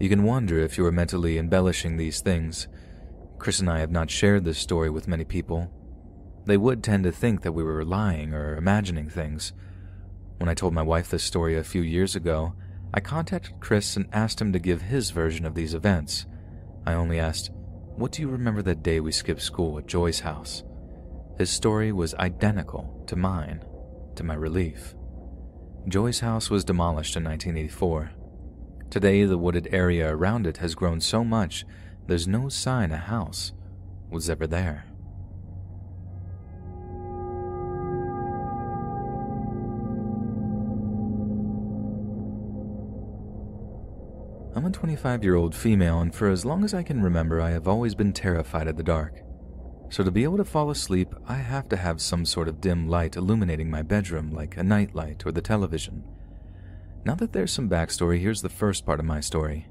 You can wonder if you are mentally embellishing these things. Chris and I have not shared this story with many people. They would tend to think that we were lying or imagining things. When I told my wife this story a few years ago, I contacted Chris and asked him to give his version of these events. I only asked, "What do you remember that day we skipped school at Joy's house?" His story was identical to mine, to my relief. Joy's house was demolished in nineteen eighty-four. Today, the wooded area around it has grown so much, there's no sign a house was ever there. I'm a twenty-five-year-old female, and for as long as I can remember, I have always been terrified of the dark. So to be able to fall asleep, I have to have some sort of dim light illuminating my bedroom, like a nightlight or the television. Now that there's some backstory, here's the first part of my story.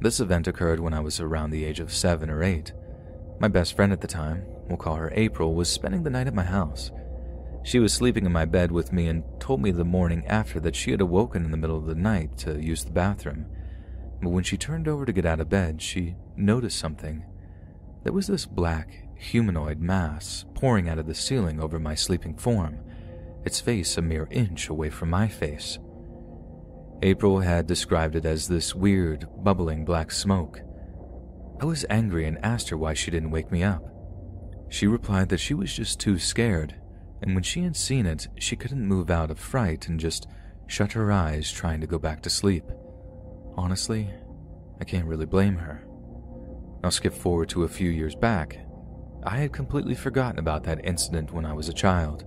This event occurred when I was around the age of seven or eight. My best friend at the time, we'll call her April, was spending the night at my house. She was sleeping in my bed with me and told me the morning after that she had awoken in the middle of the night to use the bathroom. But when she turned over to get out of bed, she noticed something. There was this black, humanoid mass pouring out of the ceiling over my sleeping form, its face a mere inch away from my face. April had described it as this weird, bubbling black smoke. I was angry and asked her why she didn't wake me up. She replied that she was just too scared, and when she had seen it, she couldn't move out of fright and just shut her eyes trying to go back to sleep. Honestly, I can't really blame her. Now skip forward to a few years back. I had completely forgotten about that incident when I was a child.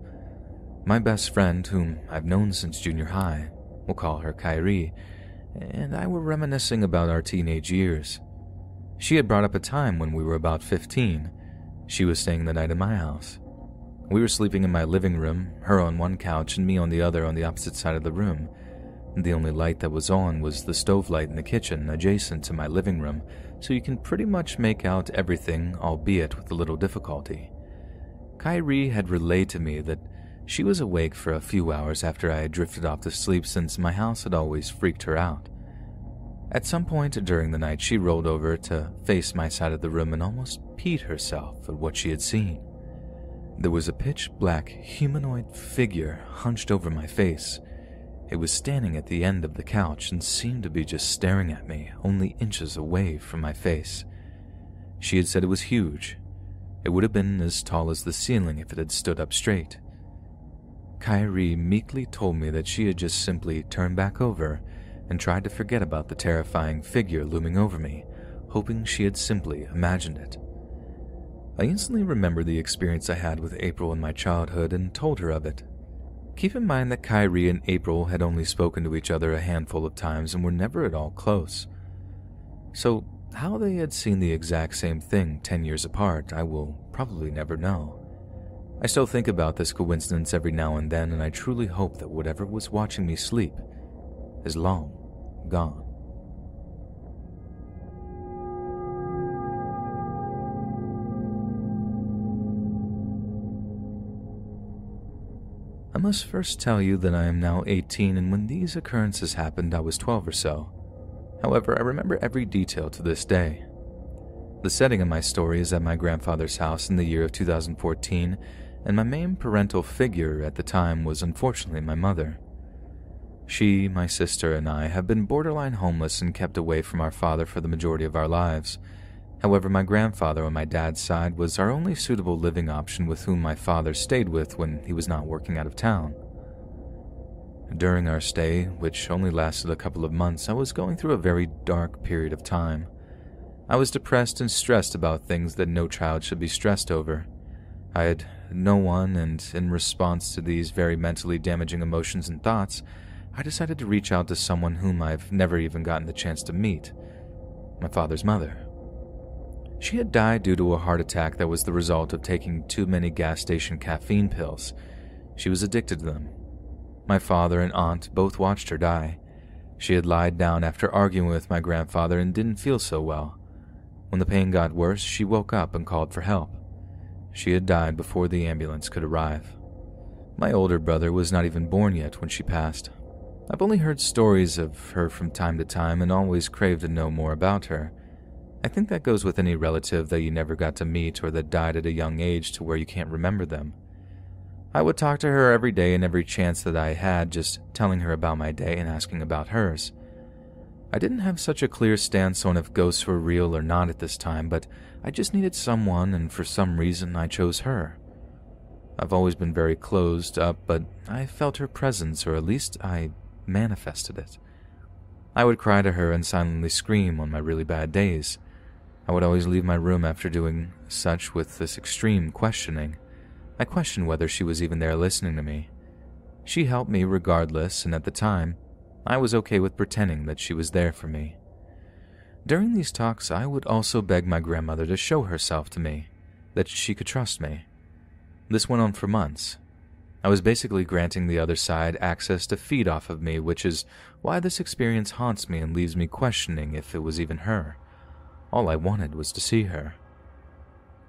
My best friend, whom I've known since junior high, we'll call her Kyrie, and I were reminiscing about our teenage years. She had brought up a time when we were about fifteen. She was staying the night in my house. We were sleeping in my living room, her on one couch and me on the other on the opposite side of the room. The only light that was on was the stove light in the kitchen adjacent to my living room, so you can pretty much make out everything, albeit with a little difficulty. Kyrie had relayed to me that she was awake for a few hours after I had drifted off to sleep, since my house had always freaked her out. At some point during the night, she rolled over to face my side of the room and almost peed herself at what she had seen. There was a pitch-black humanoid figure hunched over my face. It was standing at the end of the couch and seemed to be just staring at me, only inches away from my face. She had said it was huge. It would have been as tall as the ceiling if it had stood up straight. Kyrie meekly told me that she had just simply turned back over and tried to forget about the terrifying figure looming over me, hoping she had simply imagined it. I instantly remembered the experience I had with April in my childhood and told her of it. Keep in mind that Kyrie and April had only spoken to each other a handful of times and were never at all close. So how they had seen the exact same thing ten years apart, I will probably never know. I still think about this coincidence every now and then, and I truly hope that whatever was watching me sleep is long gone. I must first tell you that I am now eighteen, and when these occurrences happened, I was twelve or so. However, I remember every detail to this day. The setting of my story is at my grandfather's house in the year of two thousand fourteen, and my main parental figure at the time was unfortunately my mother. She, my sister, and I have been borderline homeless and kept away from our father for the majority of our lives. However, my grandfather on my dad's side was our only suitable living option, with whom my father stayed with when he was not working out of town. During our stay, which only lasted a couple of months, I was going through a very dark period of time. I was depressed and stressed about things that no child should be stressed over. I had no one, and in response to these very mentally damaging emotions and thoughts, I decided to reach out to someone whom I've never even gotten the chance to meet, my father's mother. She had died due to a heart attack that was the result of taking too many gas station caffeine pills. She was addicted to them. My father and aunt both watched her die. She had lied down after arguing with my grandfather and didn't feel so well. When the pain got worse, she woke up and called for help. She had died before the ambulance could arrive. My older brother was not even born yet when she passed. I've only heard stories of her from time to time and always craved to know more about her. I think that goes with any relative that you never got to meet or that died at a young age to where you can't remember them. I would talk to her every day and every chance that I had, just telling her about my day and asking about hers. I didn't have such a clear stance on if ghosts were real or not at this time, but I just needed someone, and for some reason I chose her. I've always been very closed up, but I felt her presence, or at least I manifested it. I would cry to her and silently scream on my really bad days. I would always leave my room after doing such with this extreme questioning. I questioned whether she was even there listening to me. She helped me regardless, and at the time, I was okay with pretending that she was there for me. During these talks, I would also beg my grandmother to show herself to me, that she could trust me. This went on for months. I was basically granting the other side access to feed off of me, which is why this experience haunts me and leaves me questioning if it was even her. All I wanted was to see her.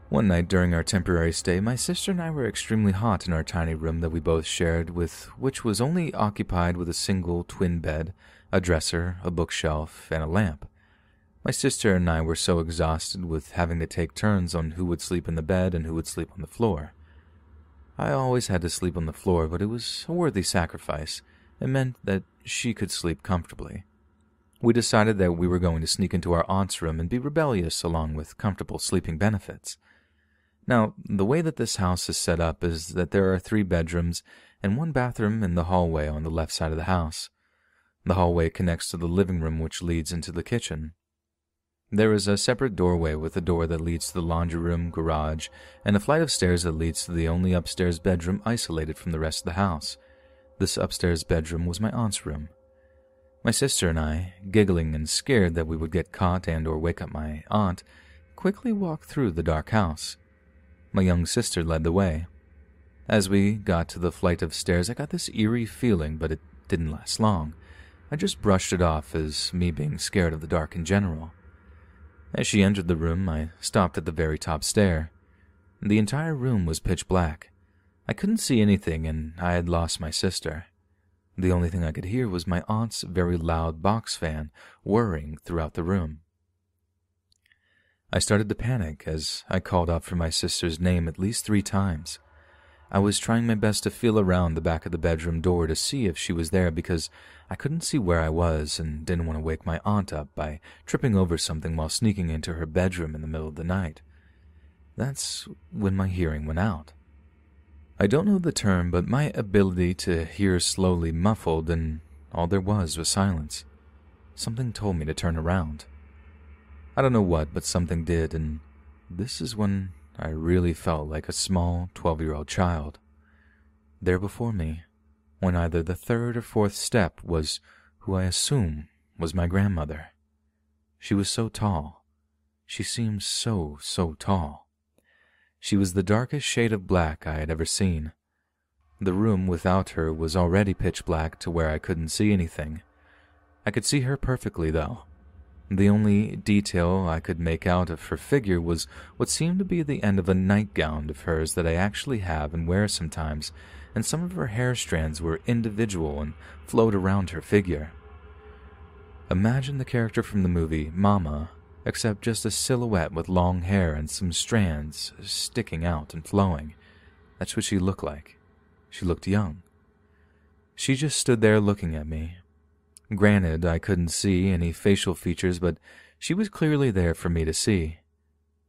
One night during our temporary stay, my sister and I were extremely hot in our tiny room that we both shared, with which was only occupied with a single twin bed, a dresser, a bookshelf, and a lamp. My sister and I were so exhausted with having to take turns on who would sleep in the bed and who would sleep on the floor. I always had to sleep on the floor, but it was a worthy sacrifice. It meant that she could sleep comfortably. We decided that we were going to sneak into our aunt's room and be rebellious along with comfortable sleeping benefits. Now, the way that this house is set up is that there are three bedrooms and one bathroom in the hallway on the left side of the house. The hallway connects to the living room, which leads into the kitchen. There is a separate doorway with a door that leads to the laundry room, garage, and a flight of stairs that leads to the only upstairs bedroom isolated from the rest of the house. This upstairs bedroom was my aunt's room. My sister and I, giggling and scared that we would get caught and or wake up my aunt, quickly walked through the dark house. My young sister led the way. As we got to the flight of stairs, I got this eerie feeling, but it didn't last long. I just brushed it off as me being scared of the dark in general. As she entered the room, I stopped at the very top stair. The entire room was pitch black. I couldn't see anything, and I had lost my sister. The only thing I could hear was my aunt's very loud box fan whirring throughout the room. I started to panic as I called out for my sister's name at least three times. I was trying my best to feel around the back of the bedroom door to see if she was there because I couldn't see where I was and didn't want to wake my aunt up by tripping over something while sneaking into her bedroom in the middle of the night. That's when my hearing went out. I don't know the term, but my ability to hear slowly muffled, and all there was was silence. Something told me to turn around. I don't know what, but something did, and this is when I really felt like a small twelve-year-old child. There before me, on either the third or fourth step, was who I assume was my grandmother. She was so tall. She seemed so, so tall. She was the darkest shade of black I had ever seen. The room without her was already pitch black to where I couldn't see anything. I could see her perfectly, though. The only detail I could make out of her figure was what seemed to be the end of a nightgown of hers that I actually have and wear sometimes, and some of her hair strands were individual and flowed around her figure. Imagine the character from the movie Mama, except just a silhouette with long hair and some strands sticking out and flowing. That's what she looked like. She looked young. She just stood there looking at me. Granted, I couldn't see any facial features, but she was clearly there for me to see.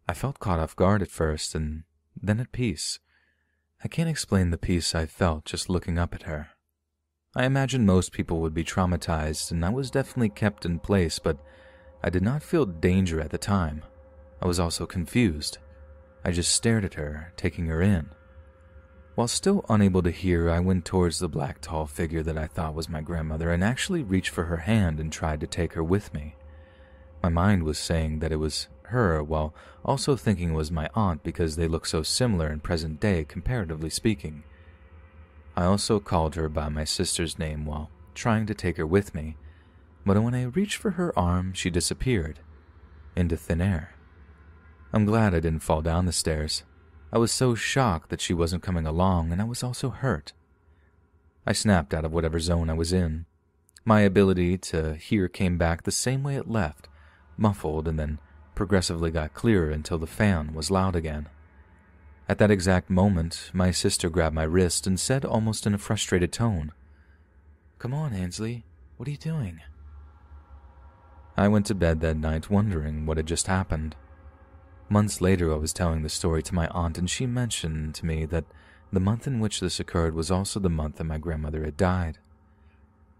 I felt caught off guard at first, and then at peace. I can't explain the peace I felt just looking up at her. I imagine most people would be traumatized, and I was definitely kept in place, but I did not feel danger at the time. I was also confused. I just stared at her, taking her in. While still unable to hear, I went towards the black tall figure that I thought was my grandmother and actually reached for her hand and tried to take her with me. My mind was saying that it was her while also thinking it was my aunt because they look so similar in present day comparatively speaking. I also called her by my sister's name while trying to take her with me, but when I reached for her arm, she disappeared into thin air. I'm glad I didn't fall down the stairs. I was so shocked that she wasn't coming along, and I was also hurt. I snapped out of whatever zone I was in. My ability to hear came back the same way it left, muffled, and then progressively got clearer until the fan was loud again. At that exact moment, my sister grabbed my wrist and said almost in a frustrated tone, "Come on, Ainsley, what are you doing?" I went to bed that night wondering what had just happened. Months later, I was telling the story to my aunt, and she mentioned to me that the month in which this occurred was also the month that my grandmother had died.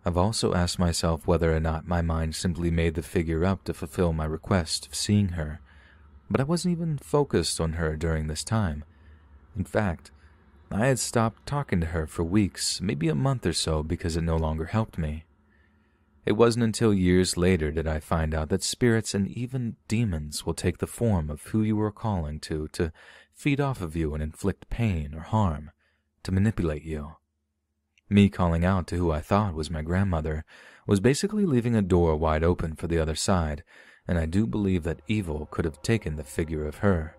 I've also asked myself whether or not my mind simply made the figure up to fulfill my request of seeing her, but I wasn't even focused on her during this time. In fact, I had stopped talking to her for weeks, maybe a month or so, because it no longer helped me. It wasn't until years later that I find out that spirits and even demons will take the form of who you are calling to to feed off of you and inflict pain or harm, to manipulate you. Me calling out to who I thought was my grandmother was basically leaving a door wide open for the other side, and I do believe that evil could have taken the figure of her.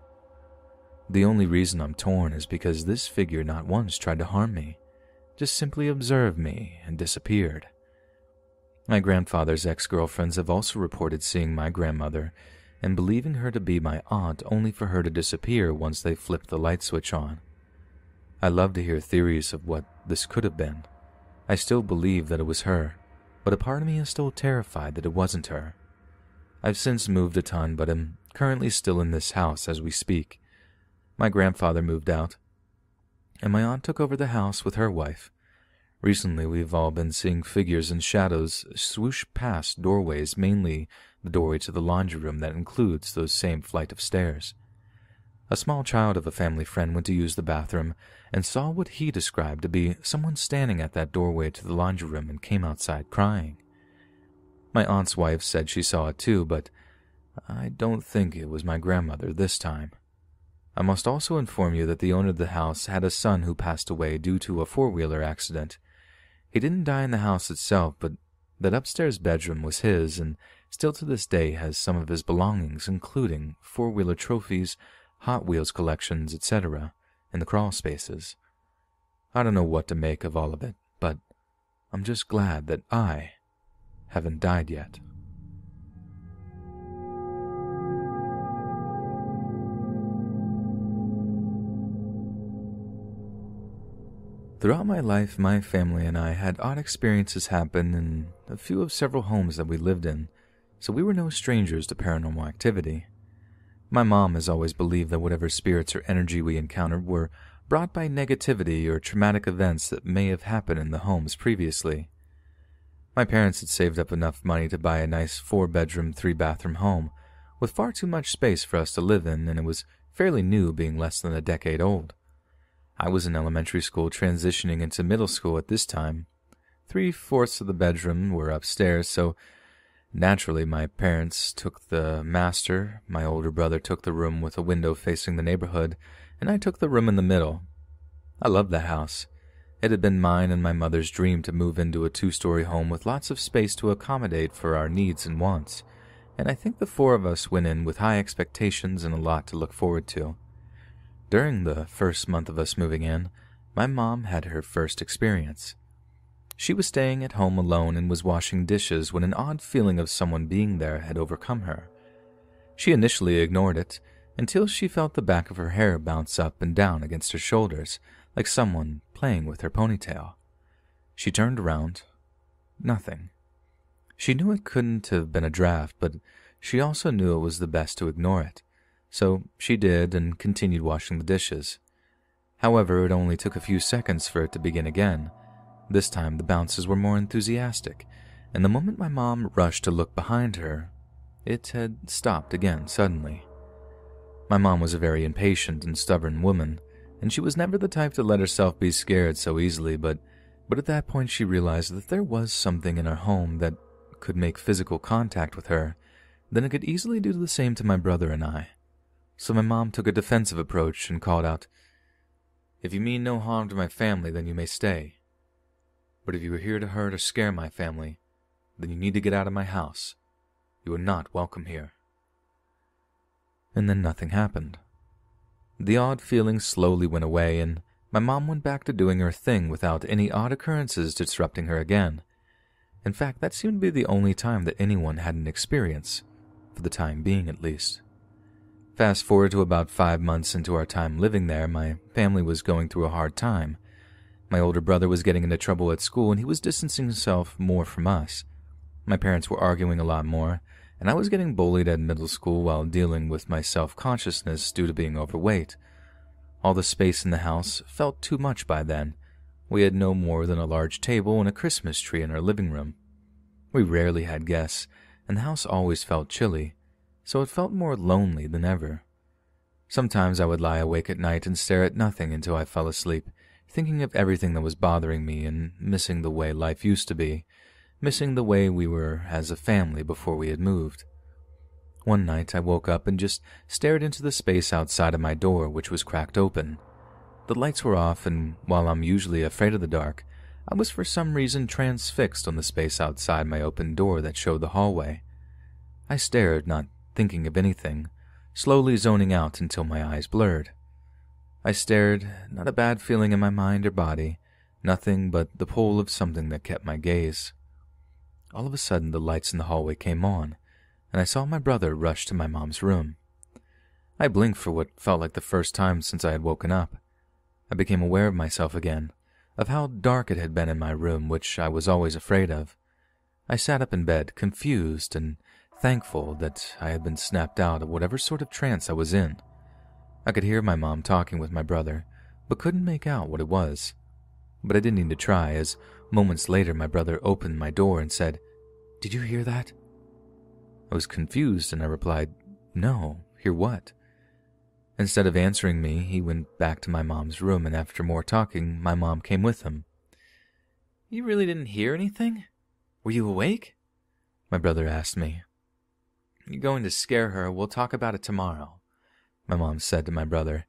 The only reason I'm torn is because this figure not once tried to harm me, just simply observed me and disappeared. My grandfather's ex-girlfriends have also reported seeing my grandmother and believing her to be my aunt only for her to disappear once they flipped the light switch on. I love to hear theories of what this could have been. I still believe that it was her, but a part of me is still terrified that it wasn't her. I've since moved a ton, but am currently still in this house as we speak. My grandfather moved out, and my aunt took over the house with her wife. Recently, we've all been seeing figures and shadows swoosh past doorways, mainly the doorway to the laundry room that includes those same flight of stairs. A small child of a family friend went to use the bathroom and saw what he described to be someone standing at that doorway to the laundry room and came outside crying. My aunt's wife said she saw it too, but I don't think it was my grandmother this time. I must also inform you that the owner of the house had a son who passed away due to a four-wheeler accident. He didn't die in the house itself, but that upstairs bedroom was his, and still to this day has some of his belongings, including four-wheeler trophies, Hot Wheels collections, et cetera, in the crawl spaces. I don't know what to make of all of it, but I'm just glad that I haven't died yet. Throughout my life, my family and I had odd experiences happen in a few of several homes that we lived in, so we were no strangers to paranormal activity. My mom has always believed that whatever spirits or energy we encountered were brought by negativity or traumatic events that may have happened in the homes previously. My parents had saved up enough money to buy a nice four-bedroom, three-bathroom home with far too much space for us to live in, and it was fairly new, being less than a decade old. I was in elementary school transitioning into middle school at this time. Three-fourths of the bedroom were upstairs, so naturally my parents took the master, my older brother took the room with a window facing the neighborhood, and I took the room in the middle. I loved that house. It had been mine and my mother's dream to move into a two-story home with lots of space to accommodate for our needs and wants, and I think the four of us went in with high expectations and a lot to look forward to. During the first month of us moving in, my mom had her first experience. She was staying at home alone and was washing dishes when an odd feeling of someone being there had overcome her. She initially ignored it until she felt the back of her hair bounce up and down against her shoulders like someone playing with her ponytail. She turned around. Nothing. She knew it couldn't have been a draft, but she also knew it was the best to ignore it. So she did and continued washing the dishes. However, it only took a few seconds for it to begin again. This time the bounces were more enthusiastic, and the moment my mom rushed to look behind her, it had stopped again suddenly. My mom was a very impatient and stubborn woman, and she was never the type to let herself be scared so easily, but, but at that point she realized that there was something in our home that could make physical contact with her, then it could easily do the same to my brother and I. So my mom took a defensive approach and called out, "If you mean no harm to my family, then you may stay. But if you are here to hurt or scare my family, then you need to get out of my house. You are not welcome here." And then nothing happened. The odd feeling slowly went away, and my mom went back to doing her thing without any odd occurrences disrupting her again. In fact, that seemed to be the only time that anyone had an experience, for the time being at least. Fast forward to about five months into our time living there, my family was going through a hard time. My older brother was getting into trouble at school, and he was distancing himself more from us. My parents were arguing a lot more, and I was getting bullied at middle school while dealing with my self-consciousness due to being overweight. All the space in the house felt too much by then. We had no more than a large table and a Christmas tree in our living room. We rarely had guests, and the house always felt chilly, so it felt more lonely than ever. Sometimes I would lie awake at night and stare at nothing until I fell asleep, thinking of everything that was bothering me and missing the way life used to be, missing the way we were as a family before we had moved. One night I woke up and just stared into the space outside of my door, which was cracked open. The lights were off, and while I'm usually afraid of the dark, I was for some reason transfixed on the space outside my open door that showed the hallway. I stared, not thinking of anything, slowly zoning out until my eyes blurred. I stared, not a bad feeling in my mind or body, nothing but the pull of something that kept my gaze. All of a sudden the lights in the hallway came on, and I saw my brother rush to my mom's room. I blinked for what felt like the first time since I had woken up. I became aware of myself again, of how dark it had been in my room, which I was always afraid of. I sat up in bed, confused and thankful that I had been snapped out of whatever sort of trance I was in. I could hear my mom talking with my brother, but couldn't make out what it was. But I didn't need to try, as moments later my brother opened my door and said, "Did you hear that?" I was confused and I replied, "No, hear what?" Instead of answering me, he went back to my mom's room, and after more talking, my mom came with him. "You really didn't hear anything? Were you awake?" my brother asked me. "You're going to scare her. We'll talk about it tomorrow," my mom said to my brother,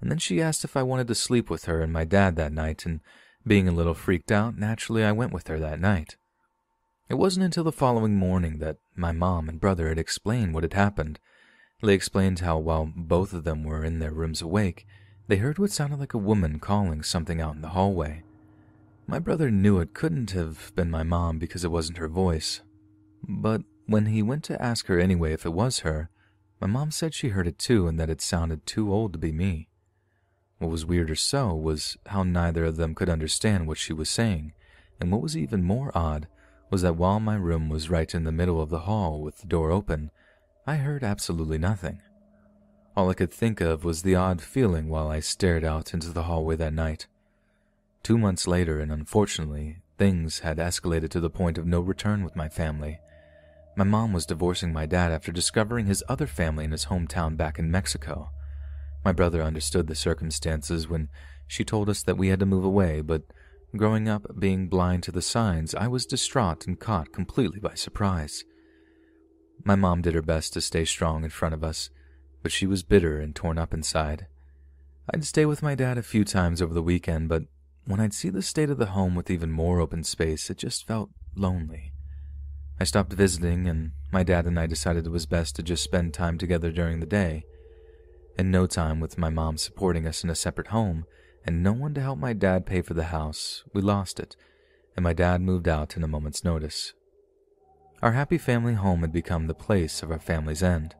and then she asked if I wanted to sleep with her and my dad that night, and being a little freaked out, naturally I went with her that night. It wasn't until the following morning that my mom and brother had explained what had happened. They explained how while both of them were in their rooms awake, they heard what sounded like a woman calling something out in the hallway. My brother knew it couldn't have been my mom because it wasn't her voice. But when he went to ask her anyway if it was her, my mom said she heard it too and that it sounded too old to be me. What was weirder so was how neither of them could understand what she was saying, and what was even more odd was that while my room was right in the middle of the hall with the door open, I heard absolutely nothing. All I could think of was the odd feeling while I stared out into the hallway that night. Two months later, and unfortunately, things had escalated to the point of no return with my family. My mom was divorcing my dad after discovering his other family in his hometown back in Mexico. My brother understood the circumstances when she told us that we had to move away, but growing up being blind to the signs, I was distraught and caught completely by surprise. My mom did her best to stay strong in front of us, but she was bitter and torn up inside. I'd stay with my dad a few times over the weekend, but when I'd see the state of the home with even more open space, it just felt lonely. I stopped visiting, and my dad and I decided it was best to just spend time together during the day. In no time, with my mom supporting us in a separate home, and no one to help my dad pay for the house, we lost it, and my dad moved out in a moment's notice. Our happy family home had become the place of our family's end.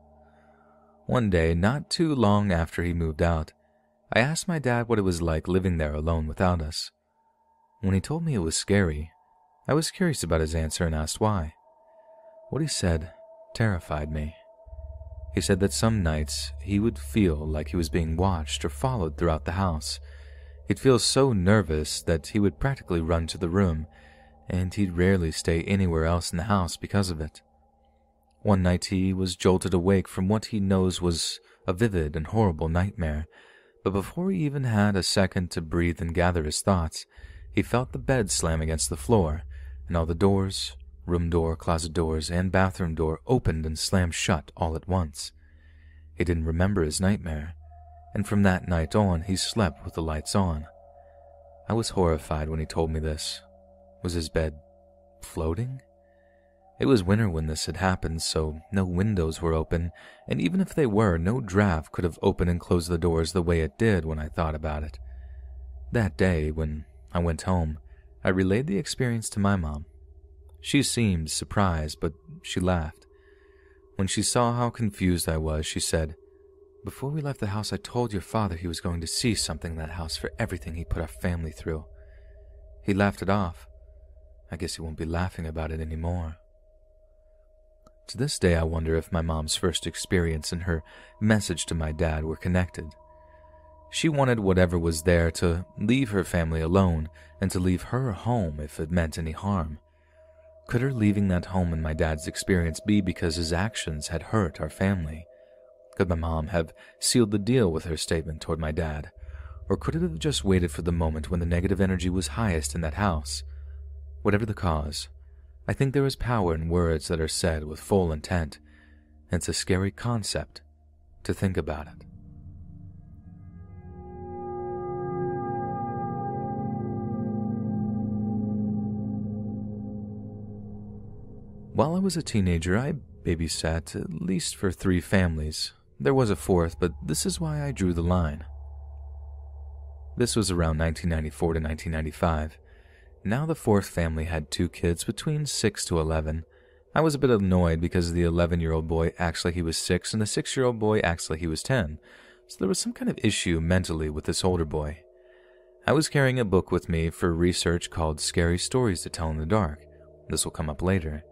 One day, not too long after he moved out, I asked my dad what it was like living there alone without us. When he told me it was scary, I was curious about his answer and asked why. What he said terrified me. He said that some nights he would feel like he was being watched or followed throughout the house. He'd feel so nervous that he would practically run to the room, and he'd rarely stay anywhere else in the house because of it. One night he was jolted awake from what he knows was a vivid and horrible nightmare, but before he even had a second to breathe and gather his thoughts, he felt the bed slam against the floor, and all the doors, room door, closet doors, and bathroom door opened and slammed shut all at once. He didn't remember his nightmare, and from that night on he slept with the lights on. I was horrified when he told me this. Was his bed floating? It was winter when this had happened, so no windows were open, and even if they were, no draft could have opened and closed the doors the way it did when I thought about it. That day, when I went home, I relayed the experience to my mom. She seemed surprised, but she laughed. When she saw how confused I was, she said, "Before we left the house, I told your father he was going to see something in that house for everything he put our family through. He laughed it off. I guess he won't be laughing about it anymore." To this day, I wonder if my mom's first experience and her message to my dad were connected. She wanted whatever was there to leave her family alone and to leave her home if it meant any harm. Could her leaving that home and my dad's experience be because his actions had hurt our family? Could my mom have sealed the deal with her statement toward my dad? Or could it have just waited for the moment when the negative energy was highest in that house? Whatever the cause, I think there is power in words that are said with full intent, and it's a scary concept to think about it. While I was a teenager, I babysat at least for three families. There was a fourth, but this is why I drew the line. This was around nineteen ninety-four to nineteen ninety-five. Now the fourth family had two kids between six to eleven. I was a bit annoyed because the eleven-year-old boy acts like he was six and the six-year-old boy acts like he was ten, so there was some kind of issue mentally with this older boy. I was carrying a book with me for research called Scary Stories to Tell in the Dark. This will come up later.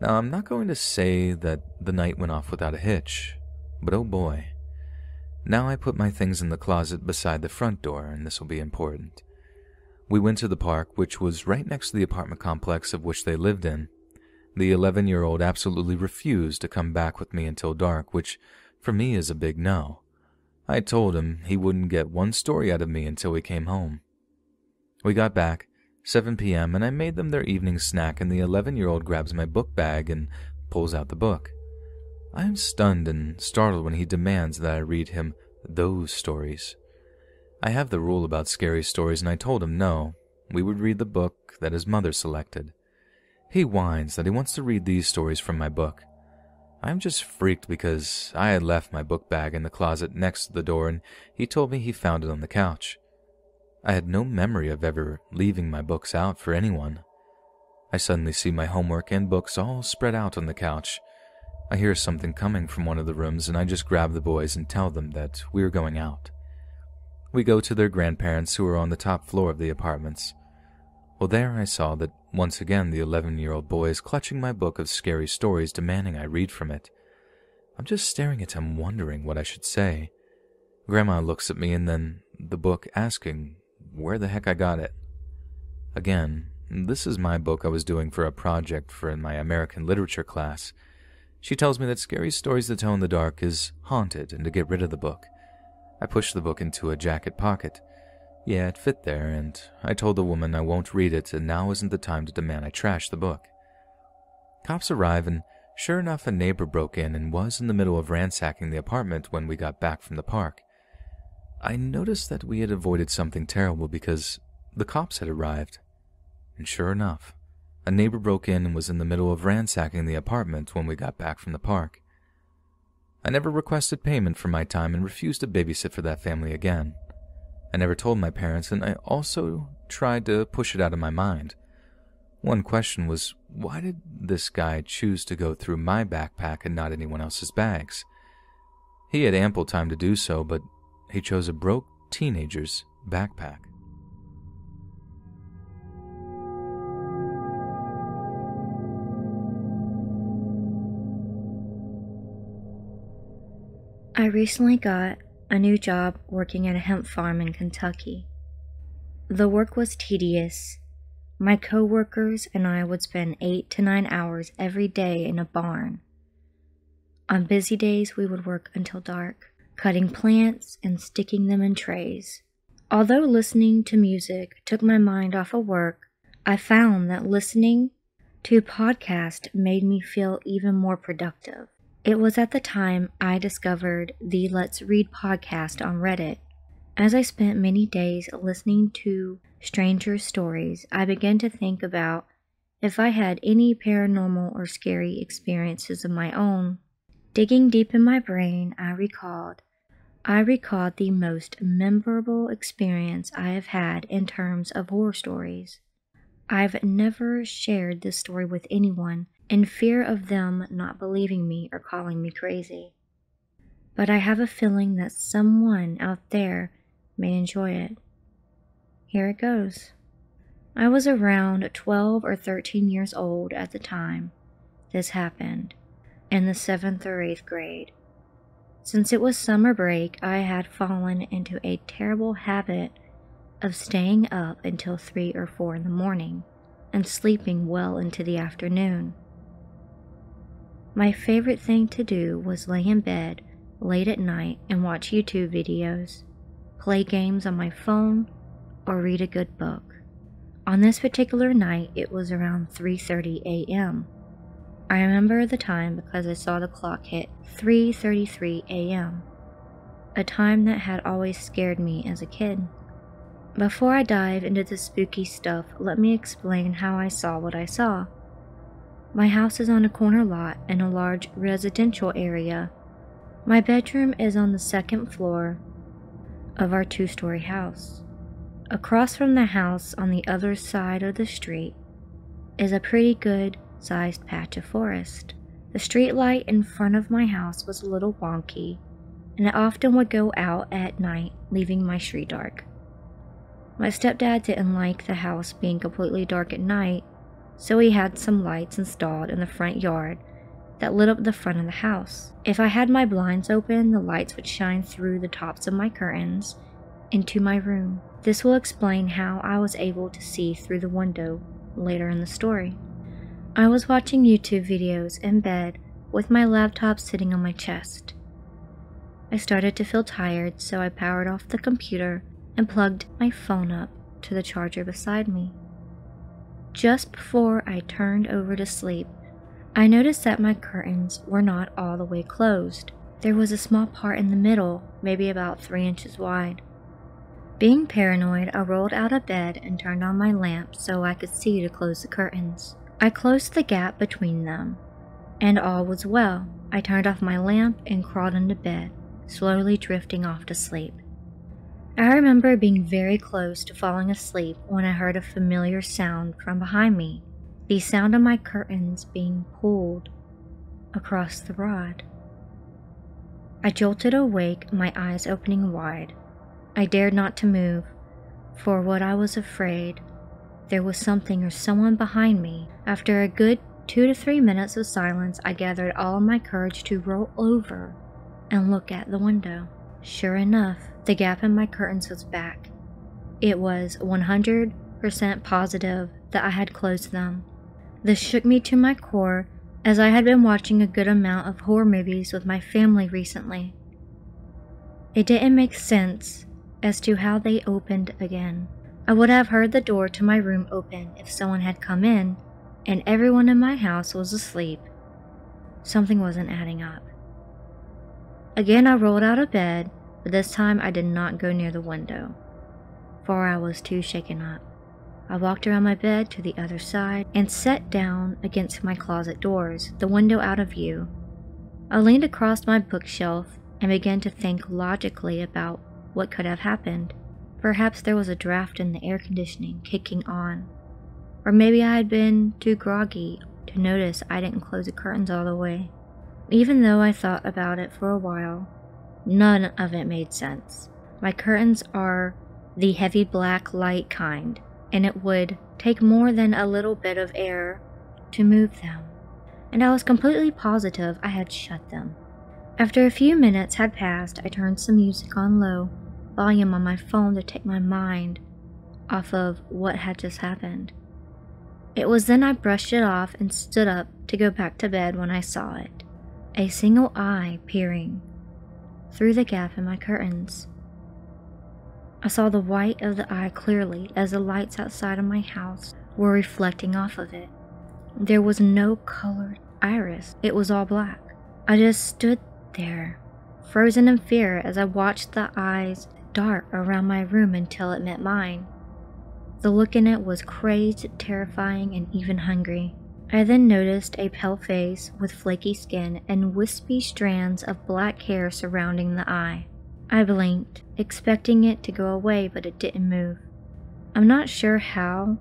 Now, I'm not going to say that the night went off without a hitch, but oh boy. Now I put my things in the closet beside the front door, and this will be important. We went to the park, which was right next to the apartment complex of which they lived in. The eleven-year-old absolutely refused to come back with me until dark, which for me is a big no. I told him he wouldn't get one story out of me until we came home. We got back, seven p m, and I made them their evening snack, and the eleven-year-old grabs my book bag and pulls out the book. I am stunned and startled when he demands that I read him those stories. I have the rule about scary stories, and I told him no, we would read the book that his mother selected. He whines that he wants to read these stories from my book. I'm just freaked because I had left my book bag in the closet next to the door and he told me he found it on the couch. I had no memory of ever leaving my books out for anyone. I suddenly see my homework and books all spread out on the couch. I hear something coming from one of the rooms and I just grab the boys and tell them that we're going out. We go to their grandparents who are on the top floor of the apartments. Well, there I saw that once again the eleven-year-old boy is clutching my book of scary stories, demanding I read from it. I'm just staring at him, wondering what I should say. Grandma looks at me and then the book, asking where the heck I got it. Again, this is my book I was doing for a project for in my American literature class. She tells me that Scary Stories to Tell in the Dark is haunted and to get rid of the book. I push the book into a jacket pocket. Yeah, it fit there, and I told the woman I won't read it and now isn't the time to demand I trash the book. Cops arrive, and sure enough a neighbor broke in and was in the middle of ransacking the apartment when we got back from the park. I noticed that we had avoided something terrible because the cops had arrived. And sure enough, a neighbor broke in and was in the middle of ransacking the apartment when we got back from the park. I never requested payment for my time and refused to babysit for that family again. I never told my parents, and I also tried to push it out of my mind. One question was, why did this guy choose to go through my backpack and not anyone else's bags? He had ample time to do so, but he chose a broke teenager's backpack. I recently got a new job working at a hemp farm in Kentucky. The work was tedious. My co-workers and I would spend eight to nine hours every day in a barn. On busy days, we would work until dark, cutting plants and sticking them in trays. Although listening to music took my mind off of work, I found that listening to podcasts made me feel even more productive. It was at the time I discovered the LetsRead podcast on Reddit. As I spent many days listening to strangers' stories, I began to think about if I had any paranormal or scary experiences of my own. Digging deep in my brain, I recalled I recalled the most memorable experience I have had in terms of horror stories. I've never shared this story with anyone in fear of them not believing me or calling me crazy. But I have a feeling that someone out there may enjoy it. Here it goes. I was around twelve or thirteen years old at the time this happened, in the seventh or eighth grade. Since it was summer break, I had fallen into a terrible habit of staying up until three or four in the morning and sleeping well into the afternoon. My favorite thing to do was lay in bed late at night and watch YouTube videos, play games on my phone, or read a good book. On this particular night, it was around three thirty a m I remember the time because I saw the clock hit three thirty-three a m, a time that had always scared me as a kid. Before I dive into the spooky stuff, let me explain how I saw what I saw. My house is on a corner lot in a large residential area. My bedroom is on the second floor of our two-story house. Across from the house, on the other side of the street, is a pretty good-sized patch of forest. The street light in front of my house was a little wonky, and it often would go out at night, leaving my street dark. My stepdad didn't like the house being completely dark at night, so he had some lights installed in the front yard that lit up the front of the house. If I had my blinds open, the lights would shine through the tops of my curtains into my room. This will explain how I was able to see through the window later in the story. I was watching YouTube videos in bed with my laptop sitting on my chest. I started to feel tired, so I powered off the computer and plugged my phone up to the charger beside me. Just before I turned over to sleep, I noticed that my curtains were not all the way closed. There was a small part in the middle, maybe about three inches wide. Being paranoid, I rolled out of bed and turned on my lamp so I could see to close the curtains. I closed the gap between them, and all was well. I turned off my lamp and crawled into bed, slowly drifting off to sleep. I remember being very close to falling asleep when I heard a familiar sound from behind me, the sound of my curtains being pulled across the rod. I jolted awake, my eyes opening wide. I dared not to move, for what I was afraid, there was something or someone behind me. After a good two to three minutes of silence, I gathered all my courage to roll over and look at the window. Sure enough, the gap in my curtains was back. It was one hundred percent positive that I had closed them. This shook me to my core, as I had been watching a good amount of horror movies with my family recently. It didn't make sense as to how they opened again. I would have heard the door to my room open if someone had come in and everyone in my house was asleep. Something wasn't adding up. Again, I rolled out of bed, but this time I did not go near the window, for I was too shaken up. I walked around my bed to the other side and sat down against my closet doors, the window out of view. I leaned across my bookshelf and began to think logically about what could have happened. Perhaps there was a draft in the air conditioning kicking on, or maybe I had been too groggy to notice I didn't close the curtains all the way. Even though I thought about it for a while, none of it made sense. My curtains are the heavy black light kind, and it would take more than a little bit of air to move them, and I was completely positive I had shut them. After a few minutes had passed, I turned some music on low volume on my phone to take my mind off of what had just happened. It was then I brushed it off and stood up to go back to bed when I saw it, a single eye peering through the gap in my curtains. I saw the white of the eye clearly as the lights outside of my house were reflecting off of it. There was no colored iris. It was all black. I just stood there, frozen in fear as I watched the eyes dart around my room until it met mine. The look in it was crazed, terrifying, and even hungry. I then noticed a pale face with flaky skin and wispy strands of black hair surrounding the eye. I blinked, expecting it to go away, but it didn't move. I'm not sure how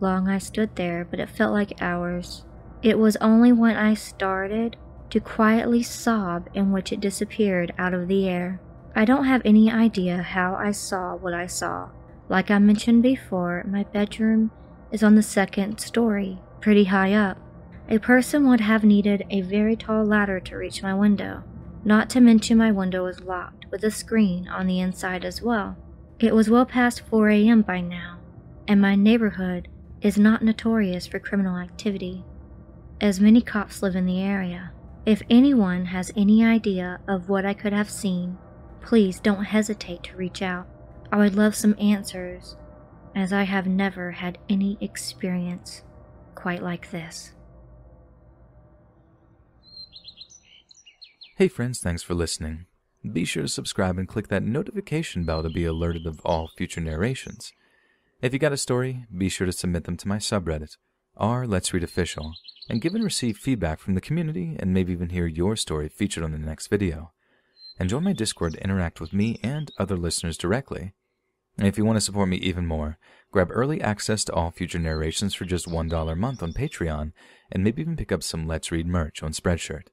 long I stood there, but it felt like hours. It was only when I started to quietly sob in which it disappeared out of the air. I don't have any idea how I saw what I saw. Like I mentioned before, my bedroom is on the second story, pretty high up. A person would have needed a very tall ladder to reach my window. Not to mention my window was locked with a screen on the inside as well. It was well past four a m by now, and my neighborhood is not notorious for criminal activity, as many cops live in the area. If anyone has any idea of what I could have seen, please don't hesitate to reach out. I would love some answers, as I have never had any experience quite like this. Hey friends, thanks for listening. Be sure to subscribe and click that notification bell to be alerted of all future narrations. If you got a story, be sure to submit them to my subreddit, r LetsRead Official, and give and receive feedback from the community and maybe even hear your story featured on the next video. And join my Discord to interact with me and other listeners directly. And if you want to support me even more, grab early access to all future narrations for just one dollar a month on Patreon, and maybe even pick up some Let's Read merch on Spreadshirt.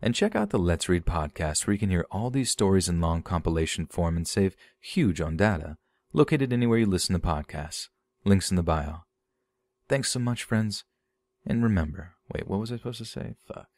And check out the Let's Read podcast, where you can hear all these stories in long compilation form and save huge on data, located anywhere you listen to podcasts. Links in the bio. Thanks so much, friends. And remember, wait, what was I supposed to say? Fuck.